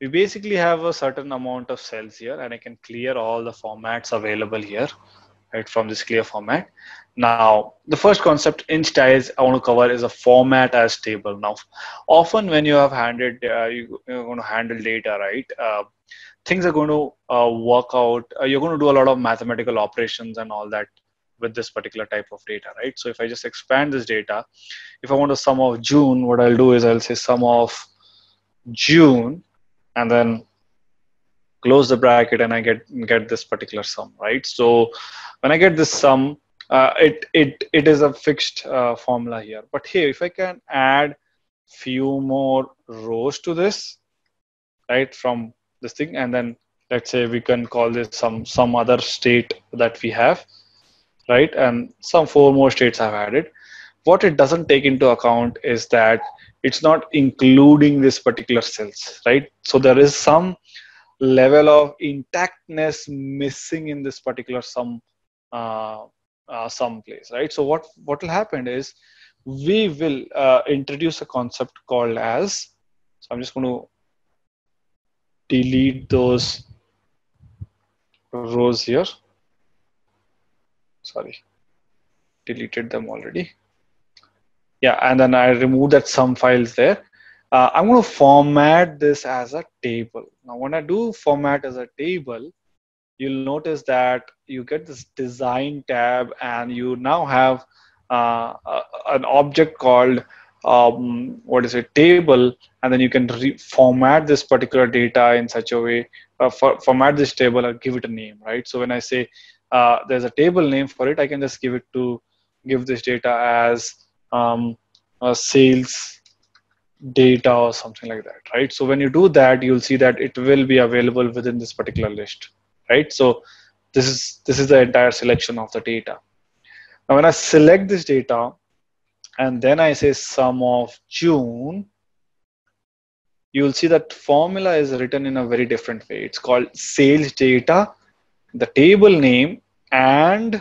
we basically have a certain amount of cells here, and I can clear all the formats available here, right, from this clear format. Now, the first concept in styles I want to cover is a format as table. Now, often when you have handled, uh, you, you're going to handle data, right? Uh, things are going to uh, work out. Uh, you're going to do a lot of mathematical operations and all that with this particular type of data, right? So if I just expand this data, if I want a sum of June, what I'll do is I'll say sum of June, and then close the bracket, and I get get this particular sum, right? So when I get this sum, uh, it it it is a fixed uh, formula here. But here, if I can add few more rows to this, right, from this thing, and then let's say we can call this some some other state that we have, right? And some four more states I've added. What it doesn't take into account is that it's not including this particular cells, right? So there is some level of intactness missing in this particular sum uh, uh, someplace, right? So what what will happen is we will uh, introduce a concept called as, so I'm just going to delete those rows here. Sorry, deleted them already. Yeah, and then I remove that sum files there. Uh, I'm going to format this as a table. Now, when I do format as a table, you'll notice that you get this design tab, and you now have uh, a, an object called, um, what is it, table, and then you can reformat this particular data in such a way, uh, for, format this table and give it a name, right? So when I say uh, there's a table name for it, I can just give it to, give this data as um, a sales data or something like that, right? So when you do that, you'll see that it will be available within this particular list, right? So this is this is the entire selection of the data. Now, when I select this data and then I say sum of June, you'll see that formula is written in a very different way. It's called sales data, the table name, and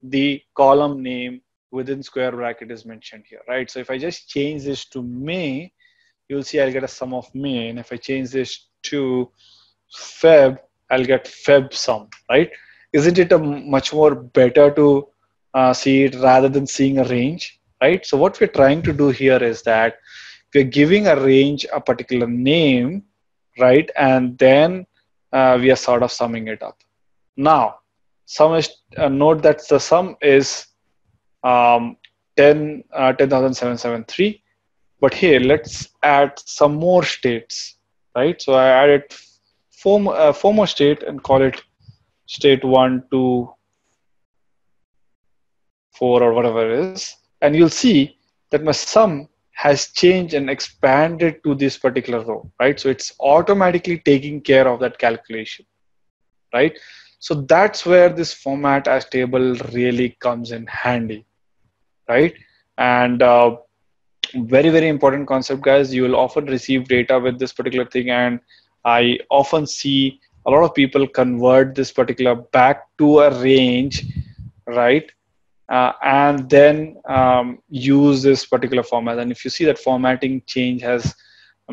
the column name within square bracket is mentioned here, right? So if I just change this to May, you'll see I'll get a sum of May. And if I change this to Feb, I'll get Feb sum, right? Isn't it a much more better to uh, see it rather than seeing a range, right? So what we're trying to do here is that we're giving a range a particular name, right? And then uh, we are sort of summing it up. Now, sum is, uh, note that the sum is Um, ten uh, ten thousand seven hundred seventy-three, but here let's add some more states, right? So I added four, uh, four more state and call it state one, two, four or whatever it is. And you'll see that my sum has changed and expanded to this particular row, right? So it's automatically taking care of that calculation, right? So that's where this format as table really comes in handy, right? And uh, very, very important concept, guys. You will often receive data with this particular thing, and I often see a lot of people convert this particular back to a range, right? Uh, and then um, use this particular format. And if you see that formatting change has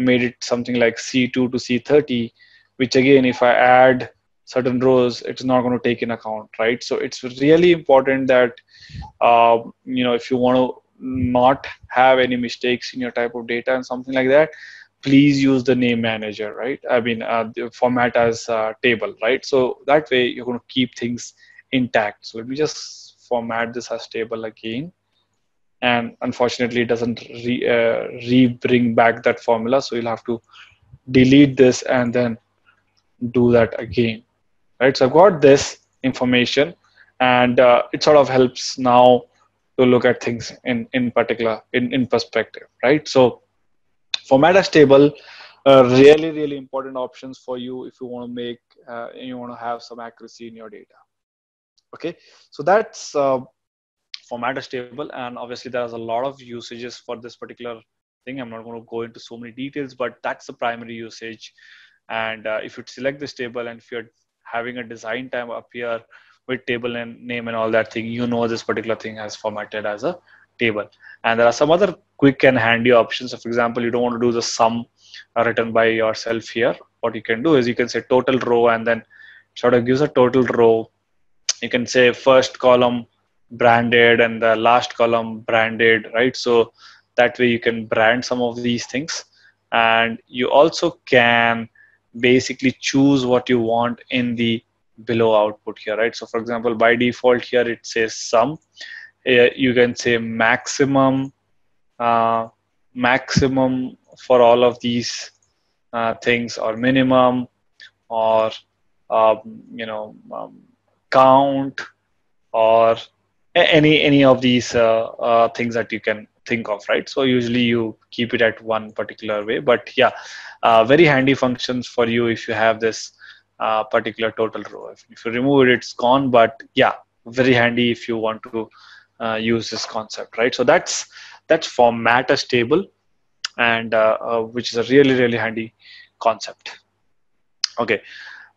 made it something like C two to C thirty, which again, if I add certain rows, it's not going to take in account, right? So it's really important that, uh, you know, if you want to not have any mistakes in your type of data and something like that, please use the name manager, right? I mean, uh, the format as uh, table, right? So that way you're going to keep things intact. So let me just format this as table again. And unfortunately, it doesn't re, uh, re-bring back that formula. So you'll have to delete this and then do that again. Right, so I've got this information, and uh, it sort of helps now to look at things in, in particular, in, in perspective, right? So format as table, uh, really, really important options for you if you want to make, uh, you want to have some accuracy in your data. Okay, so that's uh, format is stable, and obviously there's a lot of usages for this particular thing. I'm not going to go into so many details, but that's the primary usage. And uh, if you select this table and if you're having a design time up here with table and name and all that thing, you know this particular thing has formatted as a table. And there are some other quick and handy options. So for example, you don't want to do the sum written by yourself here. What you can do is you can say total row, and then sort of gives a total row. You can say first column branded and the last column branded, right? So that way you can brand some of these things. And you also can basically choose what you want in the below output here, right? So for example, by default here it says sum. You can say maximum, uh, maximum for all of these uh, things, or minimum, or um, you know, um, count, or any any of these uh, uh, things that you can think of, right? So usually you keep it at one particular way, but yeah, uh, very handy functions for you if you have this uh, particular total row. If, if you remove it, it's gone, but yeah, very handy if you want to uh, use this concept, right? So that's that's format as table, and uh, uh, which is a really really handy concept. Okay.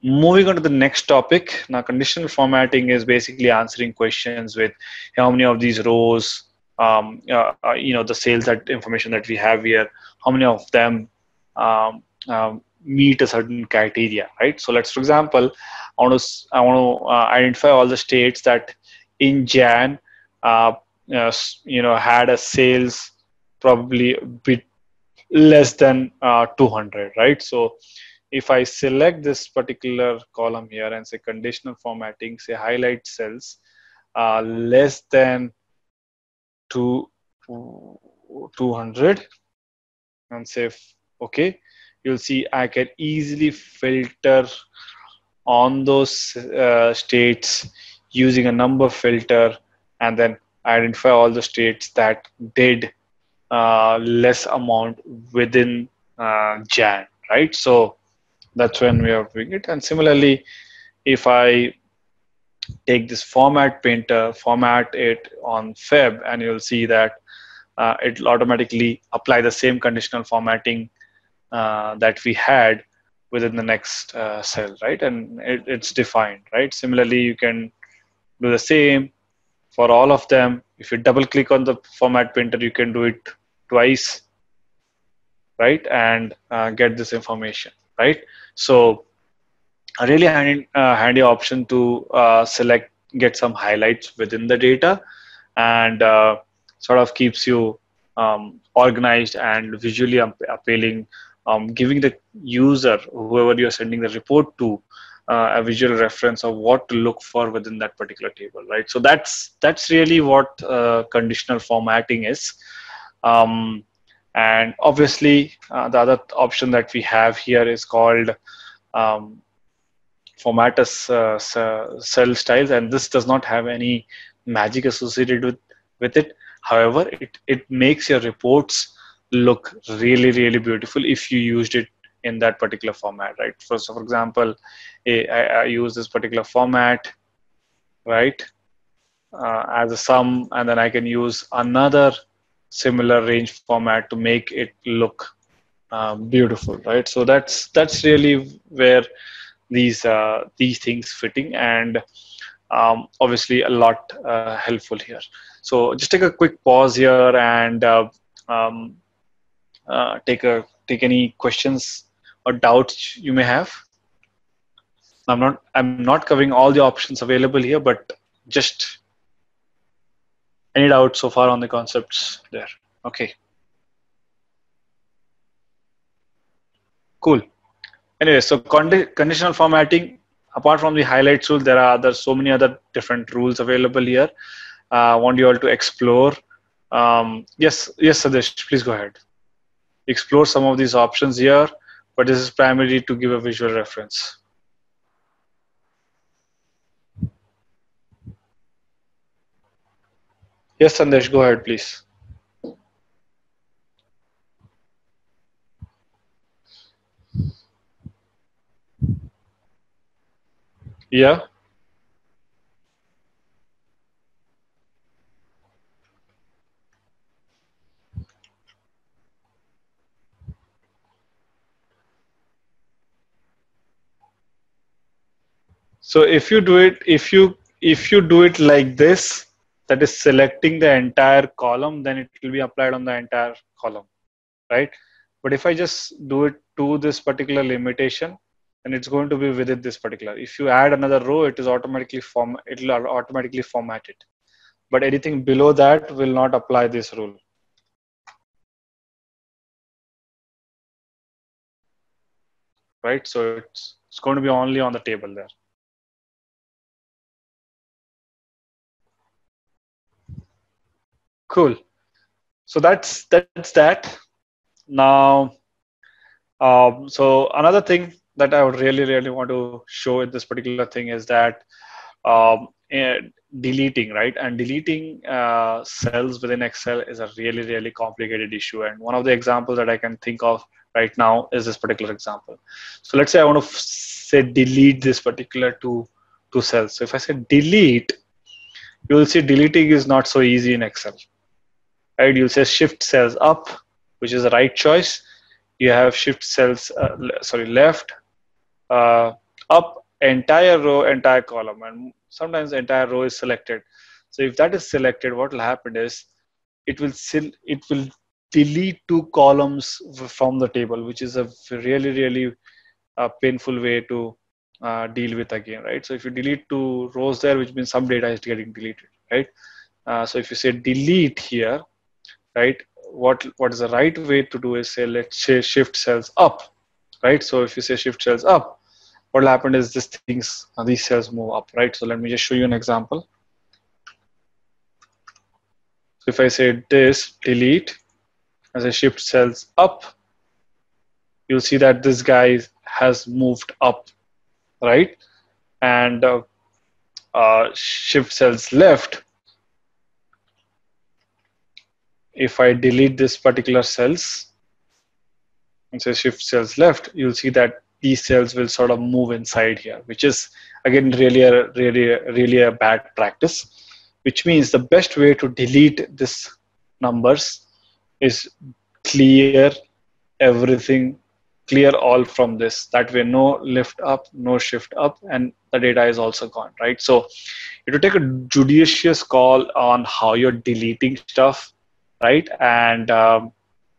Moving on to the next topic. Now, conditional formatting is basically answering questions with how many of these rows, um, uh, you know, the sales that information that we have here, how many of them um, um, meet a certain criteria, right? So let's, for example, I want to I want to uh, identify all the states that in Jan, uh, uh, you know, had a sales probably a bit less than uh, two hundred, right? So if I select this particular column here and say conditional formatting, say highlight cells uh, less than two hundred, and say okay, you'll see I can easily filter on those uh, states using a number filter, and then identify all the states that did uh, less amount within uh, Jan, right? So that's when we are doing it. And similarly, if I take this format painter, format it on Feb, and you'll see that uh, it'll automatically apply the same conditional formatting uh, that we had within the next uh, cell, right? And it, it's defined, right? Similarly, you can do the same for all of them. If you double click on the format painter, you can do it twice, right? And uh, get this information, right? So a really handy, uh, handy option to uh, select, get some highlights within the data, and uh, sort of keeps you um, organized and visually appealing, um, giving the user, whoever you're sending the report to, uh, a visual reference of what to look for within that particular table, right? So that's, that's really what uh, conditional formatting is. Um, And obviously, uh, the other option that we have here is called um, format as uh, cell styles, and this does not have any magic associated with, with it. However, it, it makes your reports look really, really beautiful if you used it in that particular format, right? For, so for example, I, I use this particular format, right, uh, as a sum, and then I can use another similar range format to make it look um, beautiful, right? So that's that's really where these uh, these things fitting, and um, obviously a lot uh, helpful here. So just take a quick pause here and uh, um, uh, take a take any questions or doubts you may have. I'm not I'm not covering all the options available here, but just any doubts so far on the concepts there? Okay. Cool. Anyway, so condi conditional formatting, apart from the highlights rule, there are other, so many other different rules available here. I uh, want you all to explore. Um, yes, yes, Sadesh, please go ahead. Explore some of these options here, but this is primarily to give a visual reference. Yes, Sandesh, go ahead, please. Yeah. So if you do it, if you if you do it like this, that is selecting the entire column, then it will be applied on the entire column, right? But if I just do it to this particular limitation, then it's going to be within this particular. If you add another row, it is automatically form, it will automatically format it. But anything below that will not apply this rule. Right, so it's, it's going to be only on the table there. Cool. So that's that's that. Now, um, so another thing that I would really, really want to show in this particular thing is that um, deleting, right? And deleting uh, cells within Excel is a really, really complicated issue. And one of the examples that I can think of right now is this particular example. So let's say I want to say delete this particular two, two cells. So if I say delete, you will see deleting is not so easy in Excel, right? You'll say shift cells up, which is the right choice. You have shift cells, uh, sorry, left, uh, up, entire row, entire column, and sometimes the entire row is selected. So if that is selected, what will happen is it will still, it will delete two columns from the table, which is a really, really uh, painful way to uh, deal with again, right? So if you delete two rows there, which means some data is getting deleted, right? Uh, so if you say delete here, right, what, what is the right way to do is say, let's say shift cells up, right? So if you say shift cells up, what will happen is these things, these cells move up, right? So let me just show you an example. So if I say this, delete, as I shift cells up, you'll see that this guy has moved up, right? And uh, uh, shift cells left, if I delete this particular cells and say shift cells left, you'll see that these cells will sort of move inside here, which is again really a, really, really a bad practice, which means the best way to delete this numbers is clear everything, clear all from this. That way, no lift up, no shift up, and the data is also gone, right? So you have to take a judicious call on how you're deleting stuff, right? And um,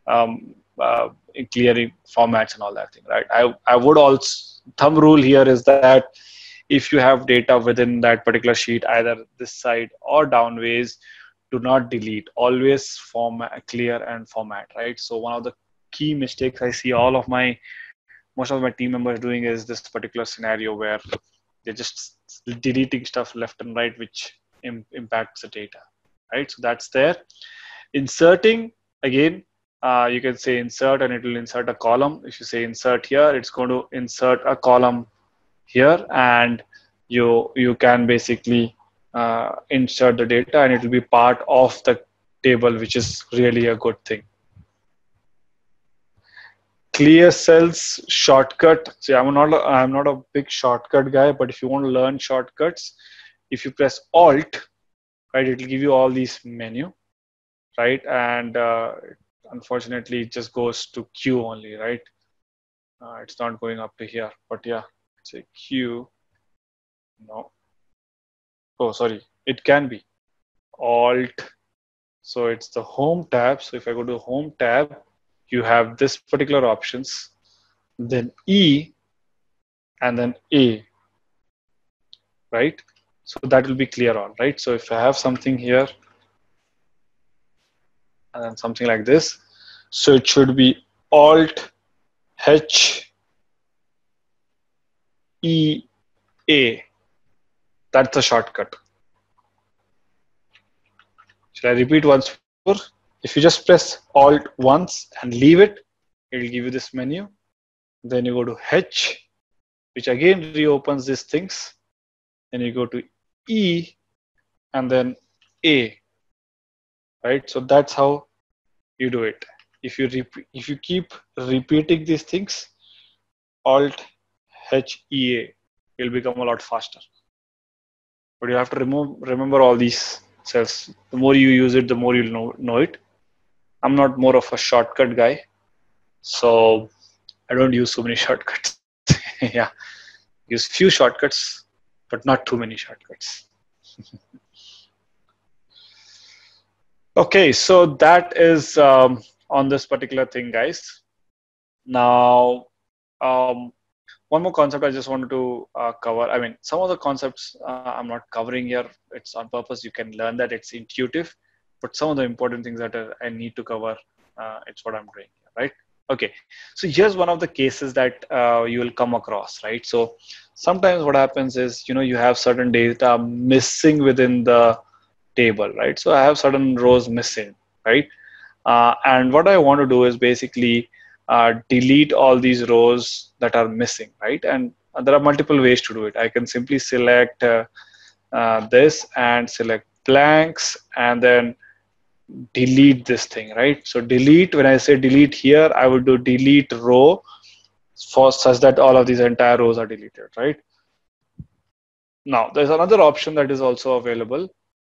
um, uh, clearing formats and all that thing, right? I, I would also, thumb rule here is that if you have data within that particular sheet, either this side or downways, do not delete, always format, clear and format, right? So one of the key mistakes I see all of my, most of my team members doing is this particular scenario where they're just deleting stuff left and right, which im- impacts the data, right? So that's there. Inserting, again, uh, you can say insert and it will insert a column. If you say insert here, it's going to insert a column here, and you, you can basically Uh, insert the data and it will be part of the table, which is really a good thing. Clear cells shortcut. See, I'm not a, I'm not a big shortcut guy, but if you want to learn shortcuts, if you press Alt, right, it will give you all these menu, right? And uh, unfortunately, it just goes to Q only, right? Uh, it's not going up to here, but yeah, say Q, no. Oh, sorry, it can be Alt. So it's the Home tab. So if I go to Home tab, you have this particular options, then E and then A, right? So that will be clear all, right? So if I have something here and then something like this, so it should be Alt, H, E, A. That's a shortcut. Should I repeat once more? If you just press Alt once and leave it, it will give you this menu. Then you go to H, which again reopens these things. Then you go to E and then A, right? So that's how you do it. If you, rep- if you keep repeating these things, Alt, H, E, A, you'll become a lot faster. But you have to remove, remember all these cells. The more you use it, the more you'll know, know it. I'm not more of a shortcut guy, so I don't use so many shortcuts. Yeah, use few shortcuts but not too many shortcuts. Okay, so that is um, on this particular thing, guys. Now, um, one more concept I just wanted to uh, cover. I mean, some of the concepts uh, I'm not covering here. It's on purpose. You can learn that. It's intuitive. But some of the important things that I need to cover, uh, it's what I'm doing here, right? Okay, so here's one of the cases that uh, you will come across, right? So sometimes what happens is, you know, you have certain data missing within the table, right? So I have certain rows missing, right? Uh, and what I want to do is basically uh, delete all these rows that are missing, right? And there are multiple ways to do it. I can simply select uh, uh, this and select blanks and then delete this thing, right? So delete, when I say delete here, I would do delete row for such that all of these entire rows are deleted, right? Now, there's another option that is also available,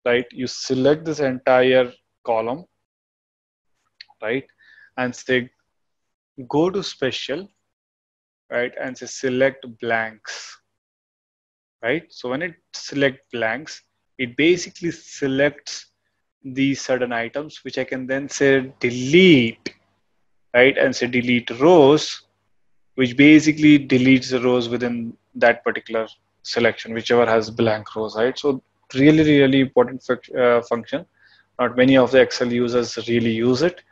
right? You select this entire column, right? And say, go to special, right? And say select blanks, right? So when it select blanks, it basically selects these certain items, which I can then say delete, right? And say delete rows, which basically deletes the rows within that particular selection, whichever has blank rows, right? So really, really important uh, function. Not many of the Excel users really use it.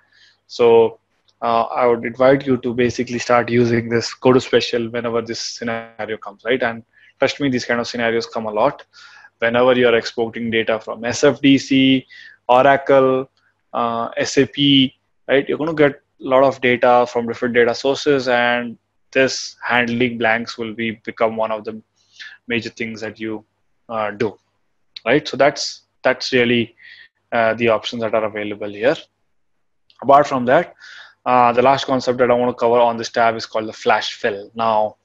So uh, I would invite you to basically start using this, go to special whenever this scenario comes, right? And trust me, these kind of scenarios come a lot. Whenever you're exporting data from S F D C, Oracle, uh, S A P, right? You're going to get a lot of data from different data sources, and this handling blanks will be become one of the major things that you uh, do, right? So that's, that's really uh, the options that are available here. Apart from that, uh, the last concept that I want to cover on this tab is called the flash fill. Now,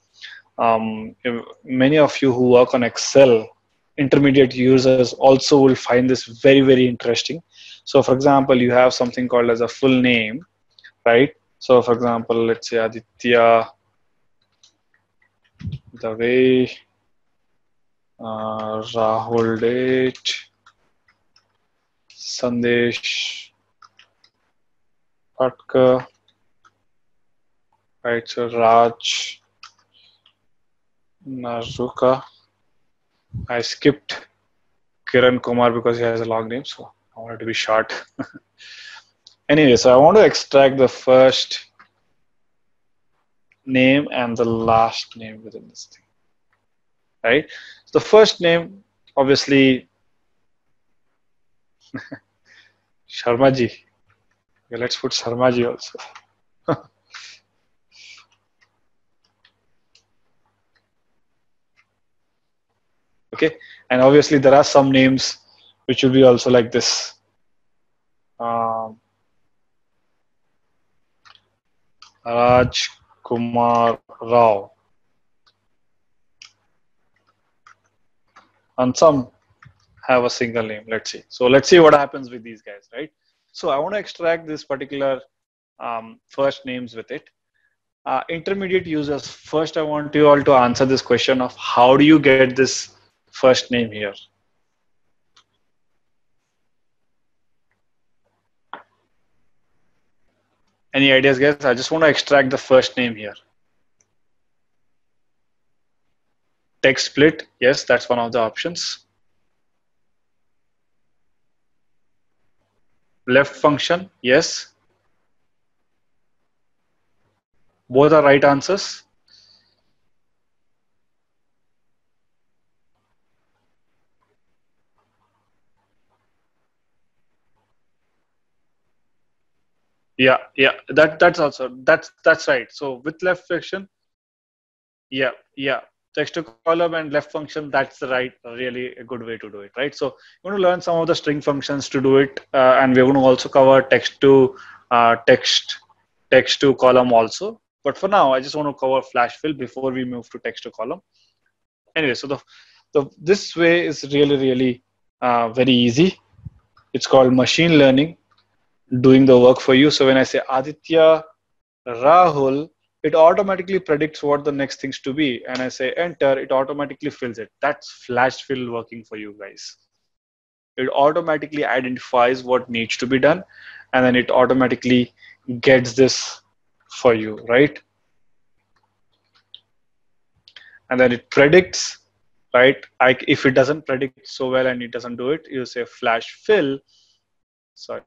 um, if many of you who work on Excel, intermediate users also will find this very, very interesting. So for example, you have something called as a full name, right? So for example, let's say Aditya Dave, uh, Rahul Date, Sandesh Patka, right? So Raj Naruka. I skipped Kiran Kumar because he has a long name, so I wanted to be short. Anyway, so I want to extract the first name and the last name within this thing, right? So the first name, obviously, Sharmaji. Okay, let's put Sharmaji also. Okay, and obviously there are some names which will be also like this. Um, Raj Kumar Rao. And some have a single name, let's see. So let's see what happens with these guys, right? So I want to extract this particular um, first names with it. Uh, intermediate users, first I want you all to answer this question of how do you get this first name here. Any ideas, guys? I just want to extract the first name here. Text split, yes, that's one of the options. Left function, yes. Both are right answers. Yeah, yeah, that, that's also, that's, that's right. So with left function, yeah, yeah. Text to column and left function, that's the right, really a good way to do it, right? So you're going to learn some of the string functions to do it. Uh, and we're going to also cover text to uh, text, text to column also. But for now, I just want to cover flash fill before we move to text to column. Anyway, so the, the this way is really, really uh, very easy. It's called machine learning doing the work for you. So when I say Aditya Rahul, it automatically predicts what the next things to be. And I say enter, it automatically fills it. That's flash fill working for you guys. It automatically identifies what needs to be done, and then it automatically gets this for you, right? And then it predicts, right? I, if it doesn't predict so well and it doesn't do it, you say flash fill, sorry,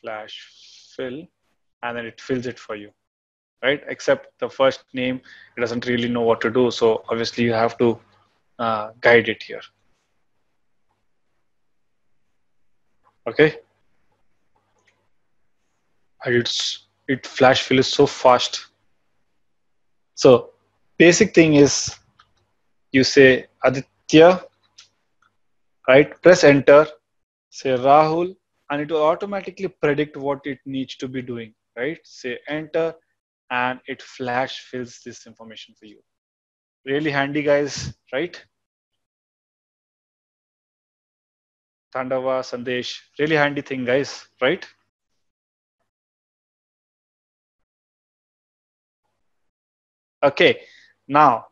flash fill, and then it fills it for you, right? Except the first name, it doesn't really know what to do. So obviously you have to uh, guide it here. Okay. And it's, it flash fill is so fast. So basic thing is you say Aditya, right? Press enter, say Rahul, and it will automatically predict what it needs to be doing, right? Say enter, and it flash fills this information for you. Really handy, guys, right? Tandava, Sandesh, really handy thing, guys, right? Okay, now,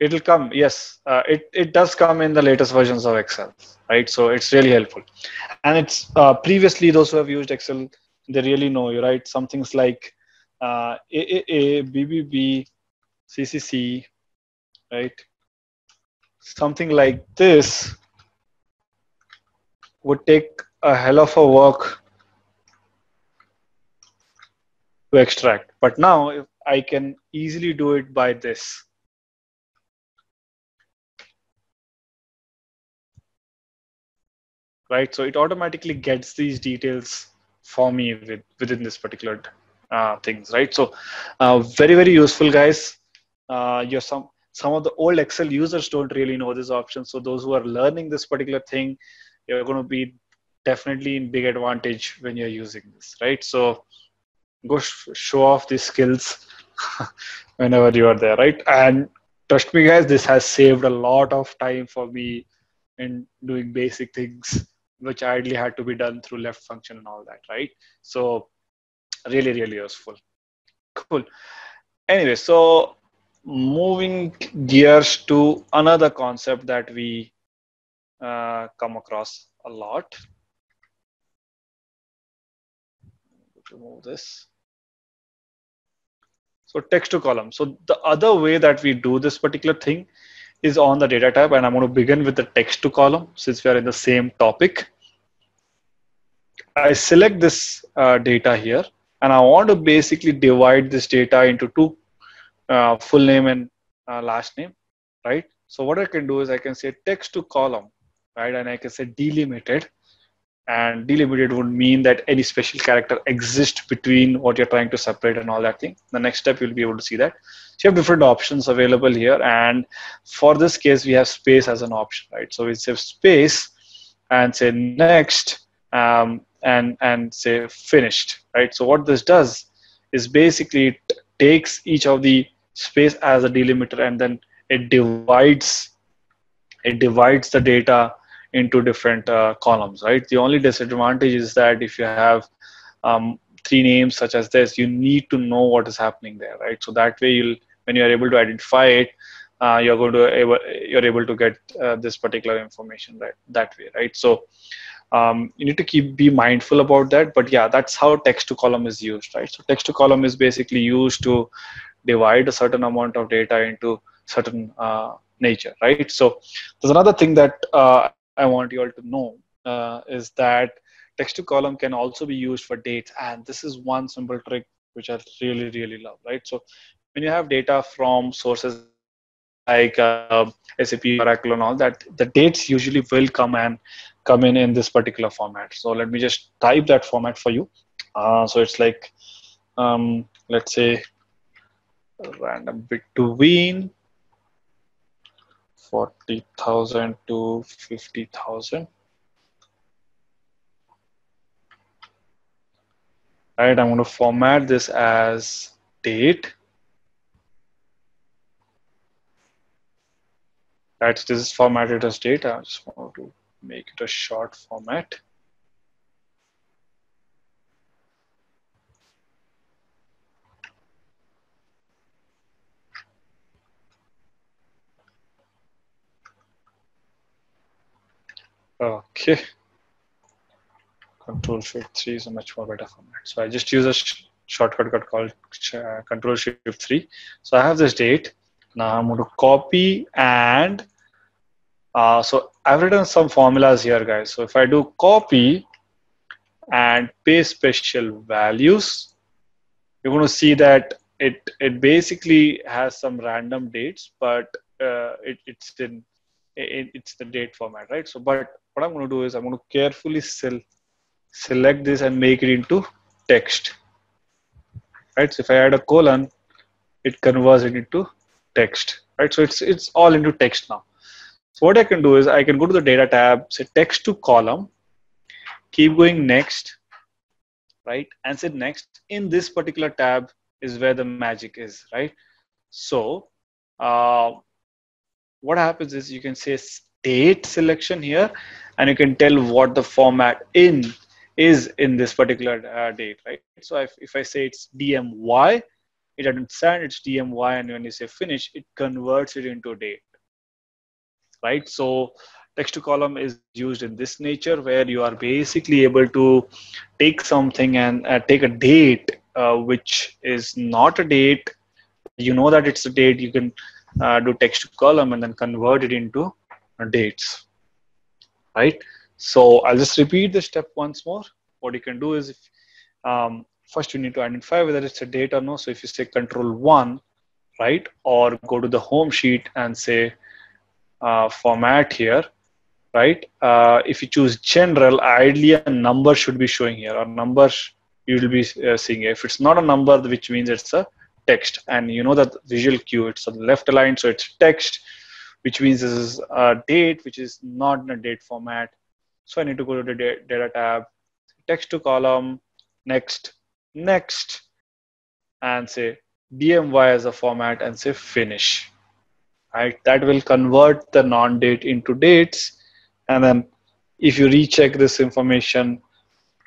it'll come, yes, uh, it, it does come in the latest versions of Excel, right? So it's really helpful. And it's uh, previously, those who have used Excel, they really know you, right? Some things like uh, A A A, B B B, C C C, right? Something like this would take a hell of a work to extract. But now if I can easily do it by this. Right, so it automatically gets these details for me with, within this particular uh, things, right? So uh, very, very useful, guys. Uh, you're some some of the old Excel users don't really know this option. So those who are learning this particular thing, you're going to be definitely in big advantage when you're using this, right? So go sh show off these skills whenever you are there, right? And trust me, guys, this has saved a lot of time for me in doing basic things, which idly had to be done through left function and all that, right? So really, really useful. Cool. Anyway, so moving gears to another concept that we uh, come across a lot. Remove this. So text to column. So the other way that we do this particular thing is on the data tab, and I'm going to begin with the text to column since we are in the same topic. I select this uh, data here, and I want to basically divide this data into two, uh, full name and uh, last name, right? So what I can do is I can say text to column, right? And I can say delimited, and delimited would mean that any special character exists between what you're trying to separate and all that thing. The next step, you'll be able to see that. So you have different options available here. And for this case, we have space as an option, right? So we say space and say next um, and, and say finished, right? So what this does is basically it takes each of the space as a delimiter, and then it divides it divides the data into different uh, columns, right? The only disadvantage is that if you have um, three names such as this, you need to know what is happening there, right? So that way, you'll when you are able to identify it, uh, you're going to able, you're able to get uh, this particular information that that way, right? So um, you need to keep be mindful about that. But yeah, that's how text to column is used, right? So text to column is basically used to divide a certain amount of data into certain uh, nature, right? So there's another thing that uh, I want you all to know uh, is that text to column can also be used for dates. And this is one simple trick which I really, really love, right? So when you have data from sources like uh, S A P, Oracle and all that, the dates usually will come and come in in this particular format. So let me just type that format for you. Uh, so it's like, um, let's say random between forty thousand to fifty thousand. All right, I'm going to format this as date. Right, this is formatted as data. I just want to make it a short format. Okay. Control Shift three is a much more better format. So I just use a sh shortcut called uh, Control Shift three. So I have this date. Now I'm going to copy and uh, so I've written some formulas here, guys. So if I do copy and paste special values, you're going to see that it it basically has some random dates, but uh, it, it's in it, it's the date format, right? So, but what I'm going to do is I'm going to carefully sel select this and make it into text, right? So if I add a colon, it converts it into text, right? So it's it's all into text now. So what I can do is I can go to the data tab, say text to column, keep going next, right? And say next. In this particular tab is where the magic is, right? So uh, what happens is you can say state selection here, and you can tell what the format in is in this particular uh, date, right? So if, if I say it's D M Y, it understands it's D M Y, and when you say finish, it converts it into date, right? So text to column is used in this nature, where you are basically able to take something and uh, take a date, uh, which is not a date. You know that it's a date, you can uh, do text to column and then convert it into dates, right? So I'll just repeat the step once more. What you can do is, if, um, first you need to identify whether it's a date or no. So if you say control one, right, or go to the home sheet and say uh, format here, right? Uh, if you choose general, ideally a number should be showing here, or numbers you will be uh, seeing here. If it's not a number, which means it's a text, and you know that visual cue, it's on the left aligned, so it's text, which means this is a date, which is not in a date format. So I need to go to the data tab, text to column, next, next, and say D M Y as a format and say finish, right? That will convert the non-date into dates. And then if you recheck this information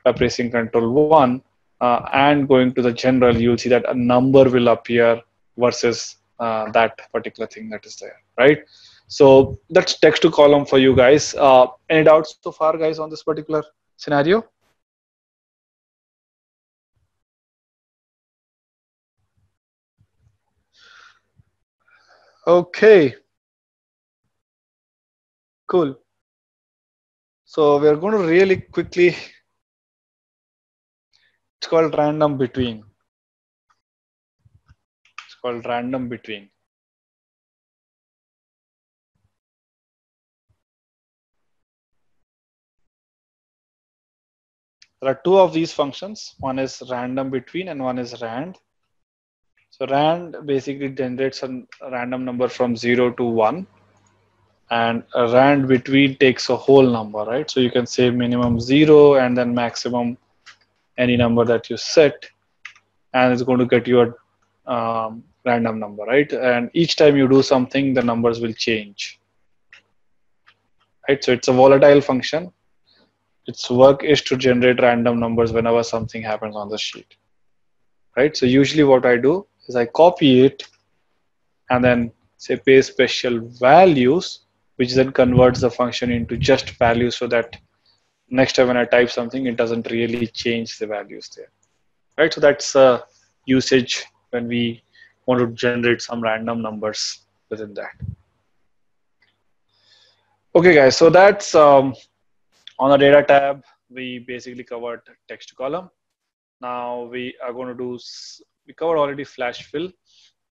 by pressing control one uh, and going to the general, you'll see that a number will appear versus uh, that particular thing that is there, right? So that's text to column for you guys. Uh, any doubts so far, guys, on this particular scenario? Okay, cool. So we're going to really quickly, it's called random between. It's called random between. There are two of these functions. One is random between and one is rand. So rand basically generates a random number from zero to one, and a rand between takes a whole number, right? So you can say minimum zero and then maximum any number that you set, and it's going to get you a um, random number, right? And each time you do something, the numbers will change, right? So it's a volatile function. Its work is to generate random numbers whenever something happens on the sheet, right? So usually what I do, I copy it and then say paste special values, which then converts the function into just values, so that next time when I type something, it doesn't really change the values there, right? So that's uh, usage when we want to generate some random numbers within that. Okay, guys, so that's um, on the data tab, we basically covered text column. Now we are going to do, we covered already flash fill.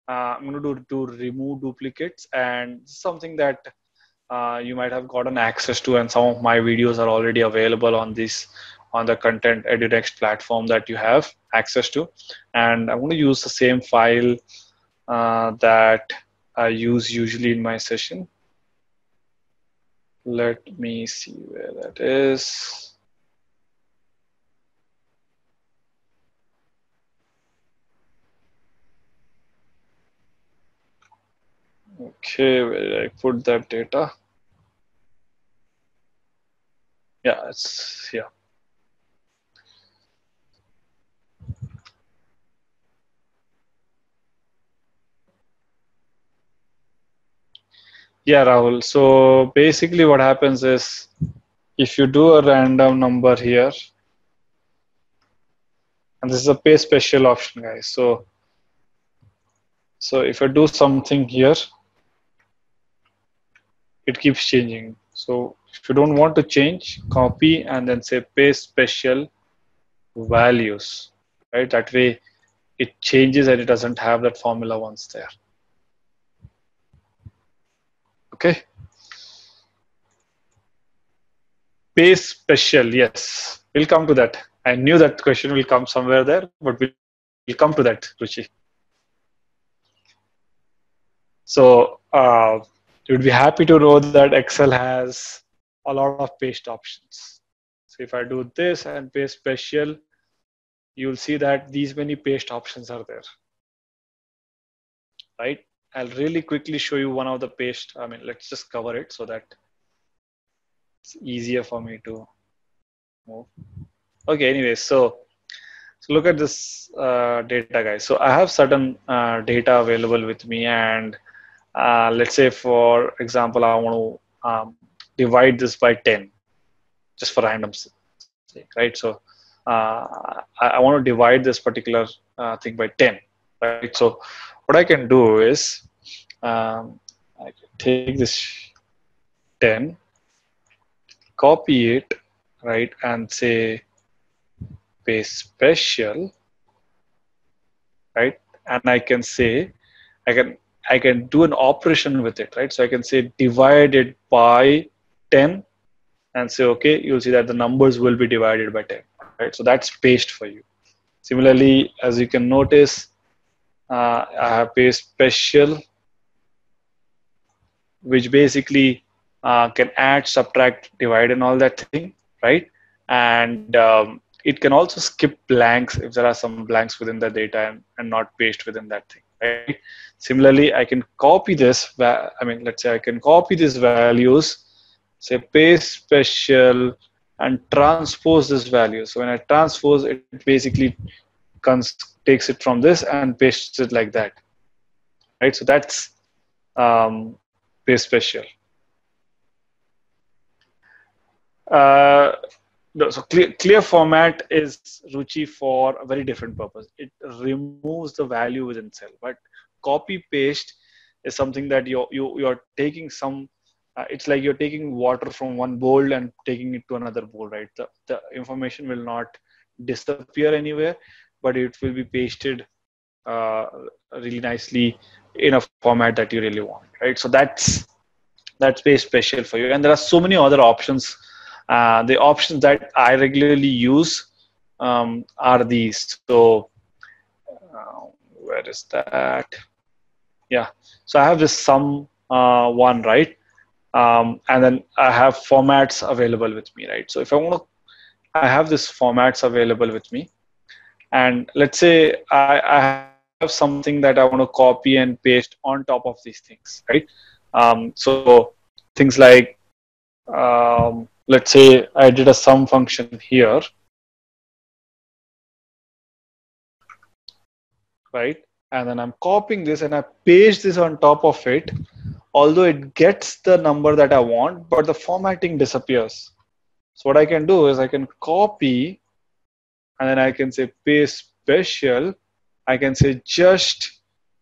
Uh, I'm going to do, do remove duplicates, and something that uh, you might have gotten access to, and some of my videos are already available on this, on the content Ednext platform that you have access to. And I'm going to use the same file uh, that I use usually in my session. Let me see where that is. Okay, where did I put that data? Yeah, it's, yeah. Yeah, Rahul. So basically what happens is if you do a random number here, and this is a pay special option, guys. So, so if I do something here, it keeps changing. So if you don't want to change, copy and then say pay special values, right? That way it changes and it doesn't have that formula once there. Okay. Pay special, yes. We'll come to that. I knew that question will come somewhere there, but we'll come to that, Ruchi. So uh, you'd be happy to know that Excel has a lot of paste options. So if I do this and paste special, you'll see that these many paste options are there, right? I'll really quickly show you one of the paste. I mean, let's just cover it so that it's easier for me to move. Okay, anyway, so, so look at this uh, data, guys. So I have certain uh, data available with me, and uh, let's say, for example, I want to um, divide this by ten, just for random sake, right? So uh, I, I want to divide this particular uh, thing by ten, right? So what I can do is um, I can take this ten, copy it, right, and say pay special, right, and I can say I can I can do an operation with it, right? So I can say divide it by ten, and say okay, you'll see that the numbers will be divided by ten, right? So that's paste for you. Similarly, as you can notice, Uh, I have pay special, which basically uh, can add, subtract, divide, and all that thing, right? And um, it can also skip blanks if there are some blanks within the data and, and not paste within that thing, right? Similarly, I can copy this. I mean, let's say I can copy these values, say pay special, and transpose this value. So when I transpose, it basically takes it from this and pastes it like that, right? So that's um, pay special. Uh, so clear, clear format is, Ruchi, for a very different purpose. It removes the value within cell, but copy paste is something that you're, you you're taking some, uh, it's like you're taking water from one bowl and taking it to another bowl, right? The, the information will not disappear anywhere, but it will be pasted uh, really nicely in a format that you really want, right? So that's that's pay special for you. And there are so many other options. Uh, the options that I regularly use um, are these. So uh, where is that? Yeah. So I have this sum uh, one, right? Um, and then I have formats available with me, right? So if I want to, I have this formats available with me. And let's say I, I have something that I want to copy and paste on top of these things, right? Um, so things like, um, let's say I did a sum function here, right? And then I'm copying this and I paste this on top of it, although it gets the number that I want, but the formatting disappears. So what I can do is I can copy, and then I can say pay special. I can say just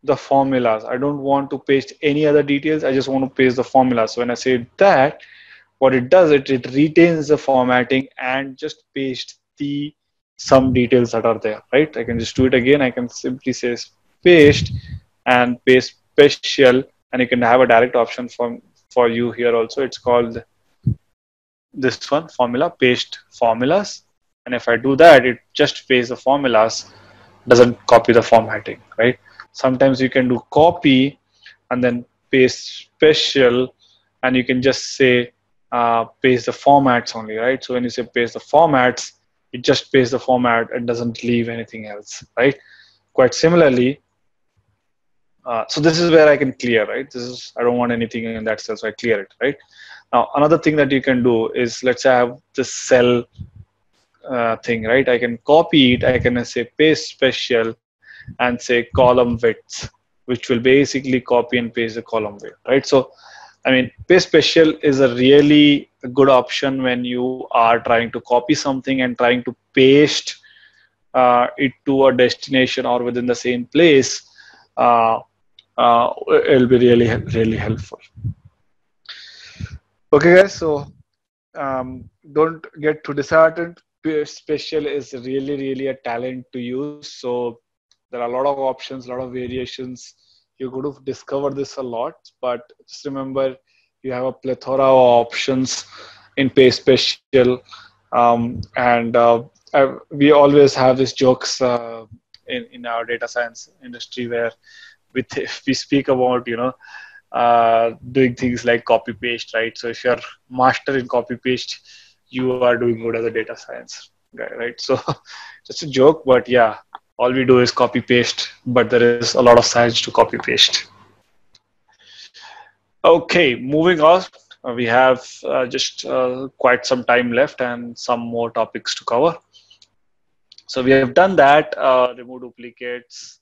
the formulas. I don't want to paste any other details. I just want to paste the formulas. So when I say that, what it does, it, it retains the formatting and just paste the some details that are there, right? I can just do it again. I can simply say paste and pay special, and you can have a direct option from, for you here also. It's called this one, formula, paste formulas. And if I do that, it just pastes the formulas, doesn't copy the formatting, right? Sometimes you can do copy and then paste special, and you can just say uh, paste the formats only, right? So when you say paste the formats, it just pastes the format and doesn't leave anything else, right? Quite similarly, uh, so this is where I can clear, right? This is, I don't want anything in that cell, so I clear it, right? Now, another thing that you can do is, let's say I have this cell uh, thing, right? I can copy it. I can say paste special and say column width, which will basically copy and paste the column width, right? So, I mean, paste special is a really good option when you are trying to copy something and trying to paste uh, it to a destination or within the same place. Uh, uh, it'll be really, really helpful. Okay, guys, so um, don't get too disheartened. Paste special is really, really a talent to use. So there are a lot of options, a lot of variations. You're going to discover this a lot, but just remember you have a plethora of options in paste special. Um, and uh, I, we always have these jokes uh, in, in our data science industry where we, if we speak about, you know, uh, doing things like copy paste, right? So if you're master in copy paste, you are doing good as a data science guy, right? So just a joke, but yeah. All we do is copy paste, but there is a lot of science to copy paste. Okay, moving on. We have uh, just uh, quite some time left and some more topics to cover. So we have done that. Uh, remove duplicates.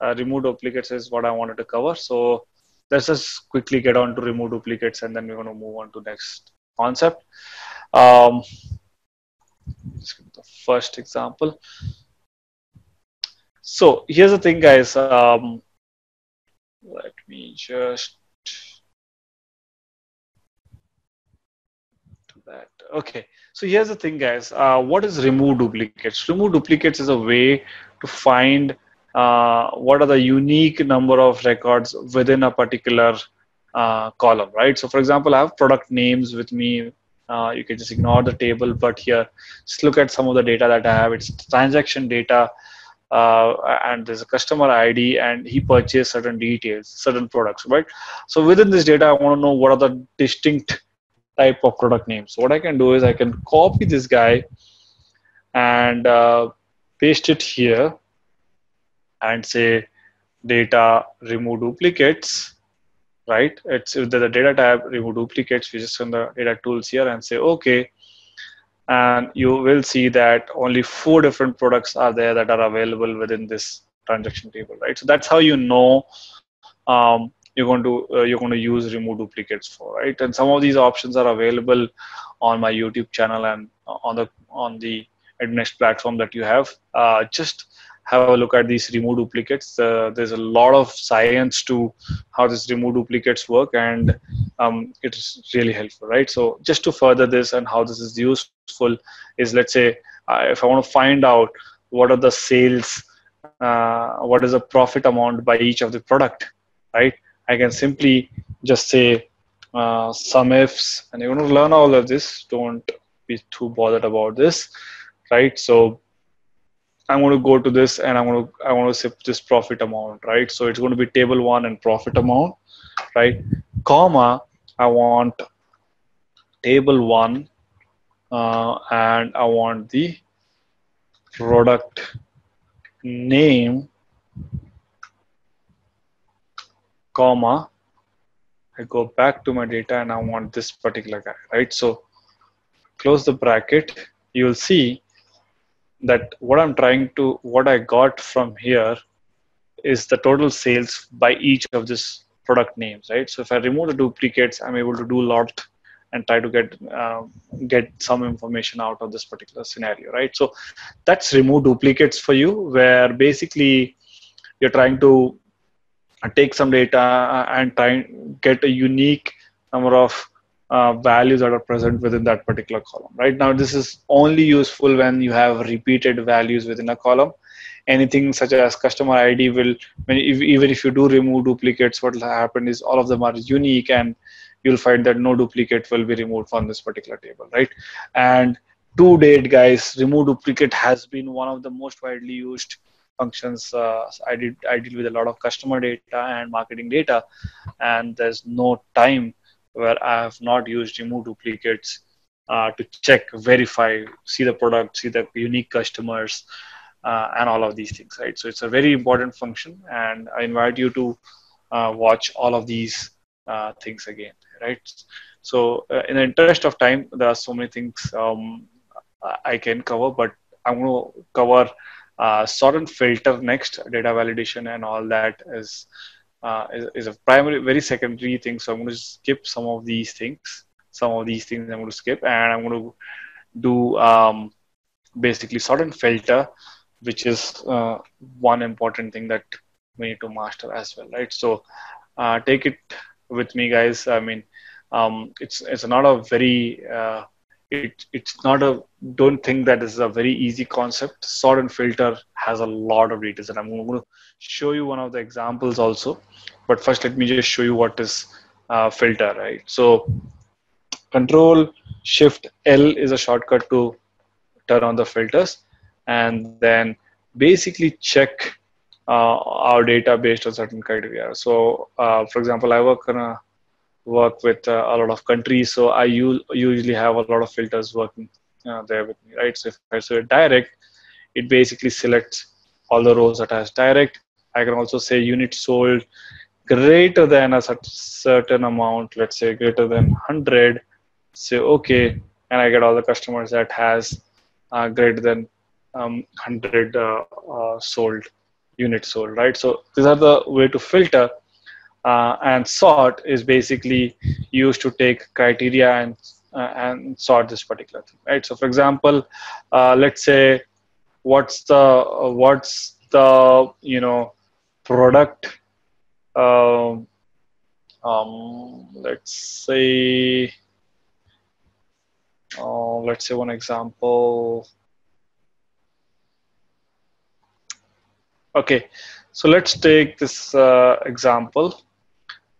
Uh, remove duplicates is what I wanted to cover. So let's just quickly get on to remove duplicates, and then we're going to move on to next concept. Um, let's give the first example. So here's the thing, guys. Um, let me just do that. Okay. So here's the thing, guys. Uh, what is remove duplicates? Remove duplicates is a way to find uh, what are the unique number of records within a particular uh, column, right? So for example, I have product names with me. Uh, you can just ignore the table, but here, just look at some of the data that I have. It's transaction data. Uh, and there's a customer I D, and he purchased certain details, certain products, right? So within this data, I want to know what are the distinct type of product names. So what I can do is I can copy this guy and uh, paste it here and say data remove duplicates, right? It's with the data tab, remove duplicates. We just send the data tools here and say, okay. And you will see that only four different products are there that are available within this transaction table, right? So that's how you know um, you're going to uh, you're going to use remove duplicates for, right? And some of these options are available on my YouTube channel and on the on the Ednext platform that you have. Uh, just have a look at these remove duplicates. Uh, there's a lot of science to how this remove duplicates work, and um, it's really helpful, right? So just to further this and how this is useful is, let's say uh, if I want to find out what are the sales, uh, what is the profit amount by each of the product, right? I can simply just say uh, some ifs, and you're going to learn all of this. Don't be too bothered about this, right? So I'm going to go to this, and I'm going to I want to say this profit amount, right? So it's going to be table one and profit amount, right? Comma, I want table one, uh, and I want the product name, comma. I go back to my data, and I want this particular guy, right? So close the bracket. You will see that what I'm trying to, what I got from here is the total sales by each of this product names, right? So if I remove the duplicates, I'm able to do a lot and try to get uh, get some information out of this particular scenario, right? So that's remove duplicates for you, where basically you're trying to take some data and try and get a unique number of Uh, values that are present within that particular column. Right now, this is only useful when you have repeated values within a column. Anything such as customer I D will, when, if, even if you do remove duplicates, what will happen is all of them are unique, and you'll find that no duplicate will be removed from this particular table, right? And to date, guys, remove duplicate has been one of the most widely used functions. Uh, I did I deal with a lot of customer data and marketing data, and there's no time where I have not used remove duplicates uh, to check, verify, see the product, see the unique customers, uh, and all of these things, right? So it's a very important function, and I invite you to uh, watch all of these uh, things again, right? So uh, in the interest of time, there are so many things um, I can cover, but I'm going to cover uh, sort and filter next. Data validation and all that is, uh, is, is a primary, very secondary thing. So I'm going to skip some of these things. Some of these things I'm going to skip, and I'm going to do um, basically sort and filter, which is uh, one important thing that we need to master as well, right? So uh, take it with me, guys. I mean, um, it's it's not a very uh, it it's not a don't think that this is a very easy concept. Sort and filter has a lot of details, and I'm going to show you one of the examples also. But first, let me just show you what is uh, filter, right? So Control Shift L is a shortcut to turn on the filters, and then basically check uh, our data based on certain criteria. So, uh, for example, I work on a, work with uh, a lot of countries, so I u usually have a lot of filters working uh, there with me, right? So if I say direct, it basically selects all the rows that has direct. I can also say units sold greater than a certain amount, let's say greater than one hundred. Say okay, and I get all the customers that has uh, greater than um, one hundred uh, uh, sold units sold, right? So these are the way to filter, uh, and sort is basically used to take criteria and uh, and sort this particular thing, right? So for example, uh, let's say what's the uh, what's the you know product. Uh, um, let's say. Uh, let's say one example. Okay, so let's take this uh, example.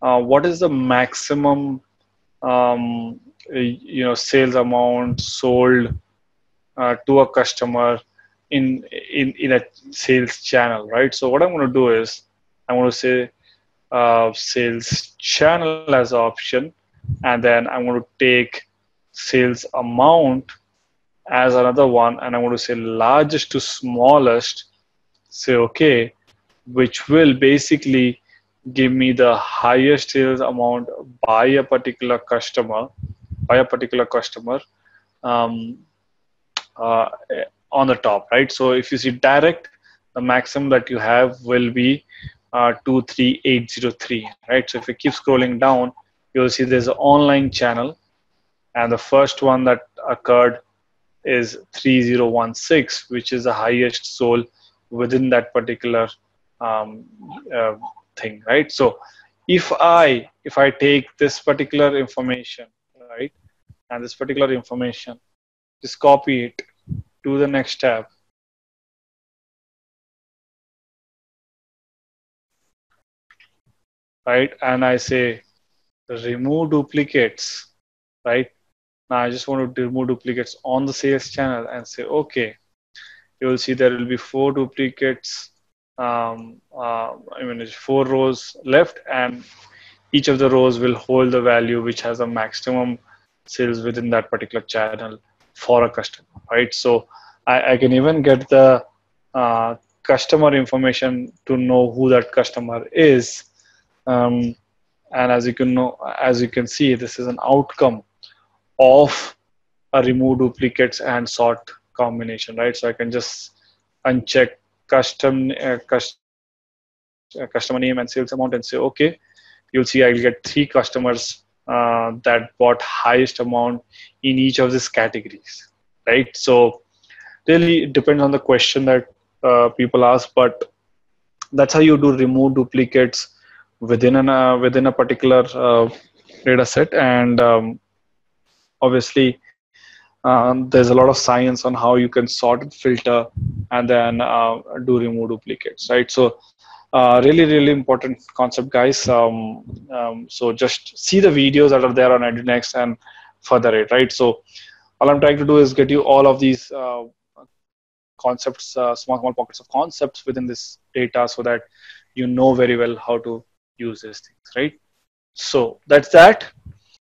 Uh, what is the maximum, um, you know, sales amount sold uh, to a customer in in in a sales channel, right? So what I'm going to do is I'm going to say uh, sales channel as an option, and then I'm going to take sales amount as another one, and I'm going to say largest to smallest. Say okay, which will basically give me the highest sales amount by a particular customer, by a particular customer um, uh, on the top, right? So if you see direct, the maximum that you have will be uh, two three eight zero three, right? So if you keep scrolling down, you'll see there's an online channel. And the first one that occurred is three zero one six, which is the highest sold within that particular um, uh, thing, right? So if I if I take this particular information, right, and this particular information, just copy it to the next tab. Right, and I say remove duplicates, right? Now I just want to remove duplicates on the sales channel and say okay. You will see there will be four duplicates. Um, uh, I mean, there's four rows left, and each of the rows will hold the value which has a maximum sales within that particular channel for a customer, right? So I, I can even get the uh, customer information to know who that customer is, um, and as you can know, as you can see, this is an outcome of a remove duplicates and sort combination, right? So I can just uncheck custom uh, cust uh, customer name and sales amount and say okay. You'll see I'll get three customers uh, that bought highest amount in each of these categories, right? So really it depends on the question that uh, people ask, but that's how you do remove duplicates within an uh, within a particular uh, data set. And um, obviously, um, there's a lot of science on how you can sort and filter and then uh, do remove duplicates, right? So uh, really, really important concept, guys. Um, um, so just see the videos that are there on Ednext and further it, right? So all I'm trying to do is get you all of these uh, concepts, uh, small, small pockets of concepts within this data so that you know very well how to use these things, right? So that's that.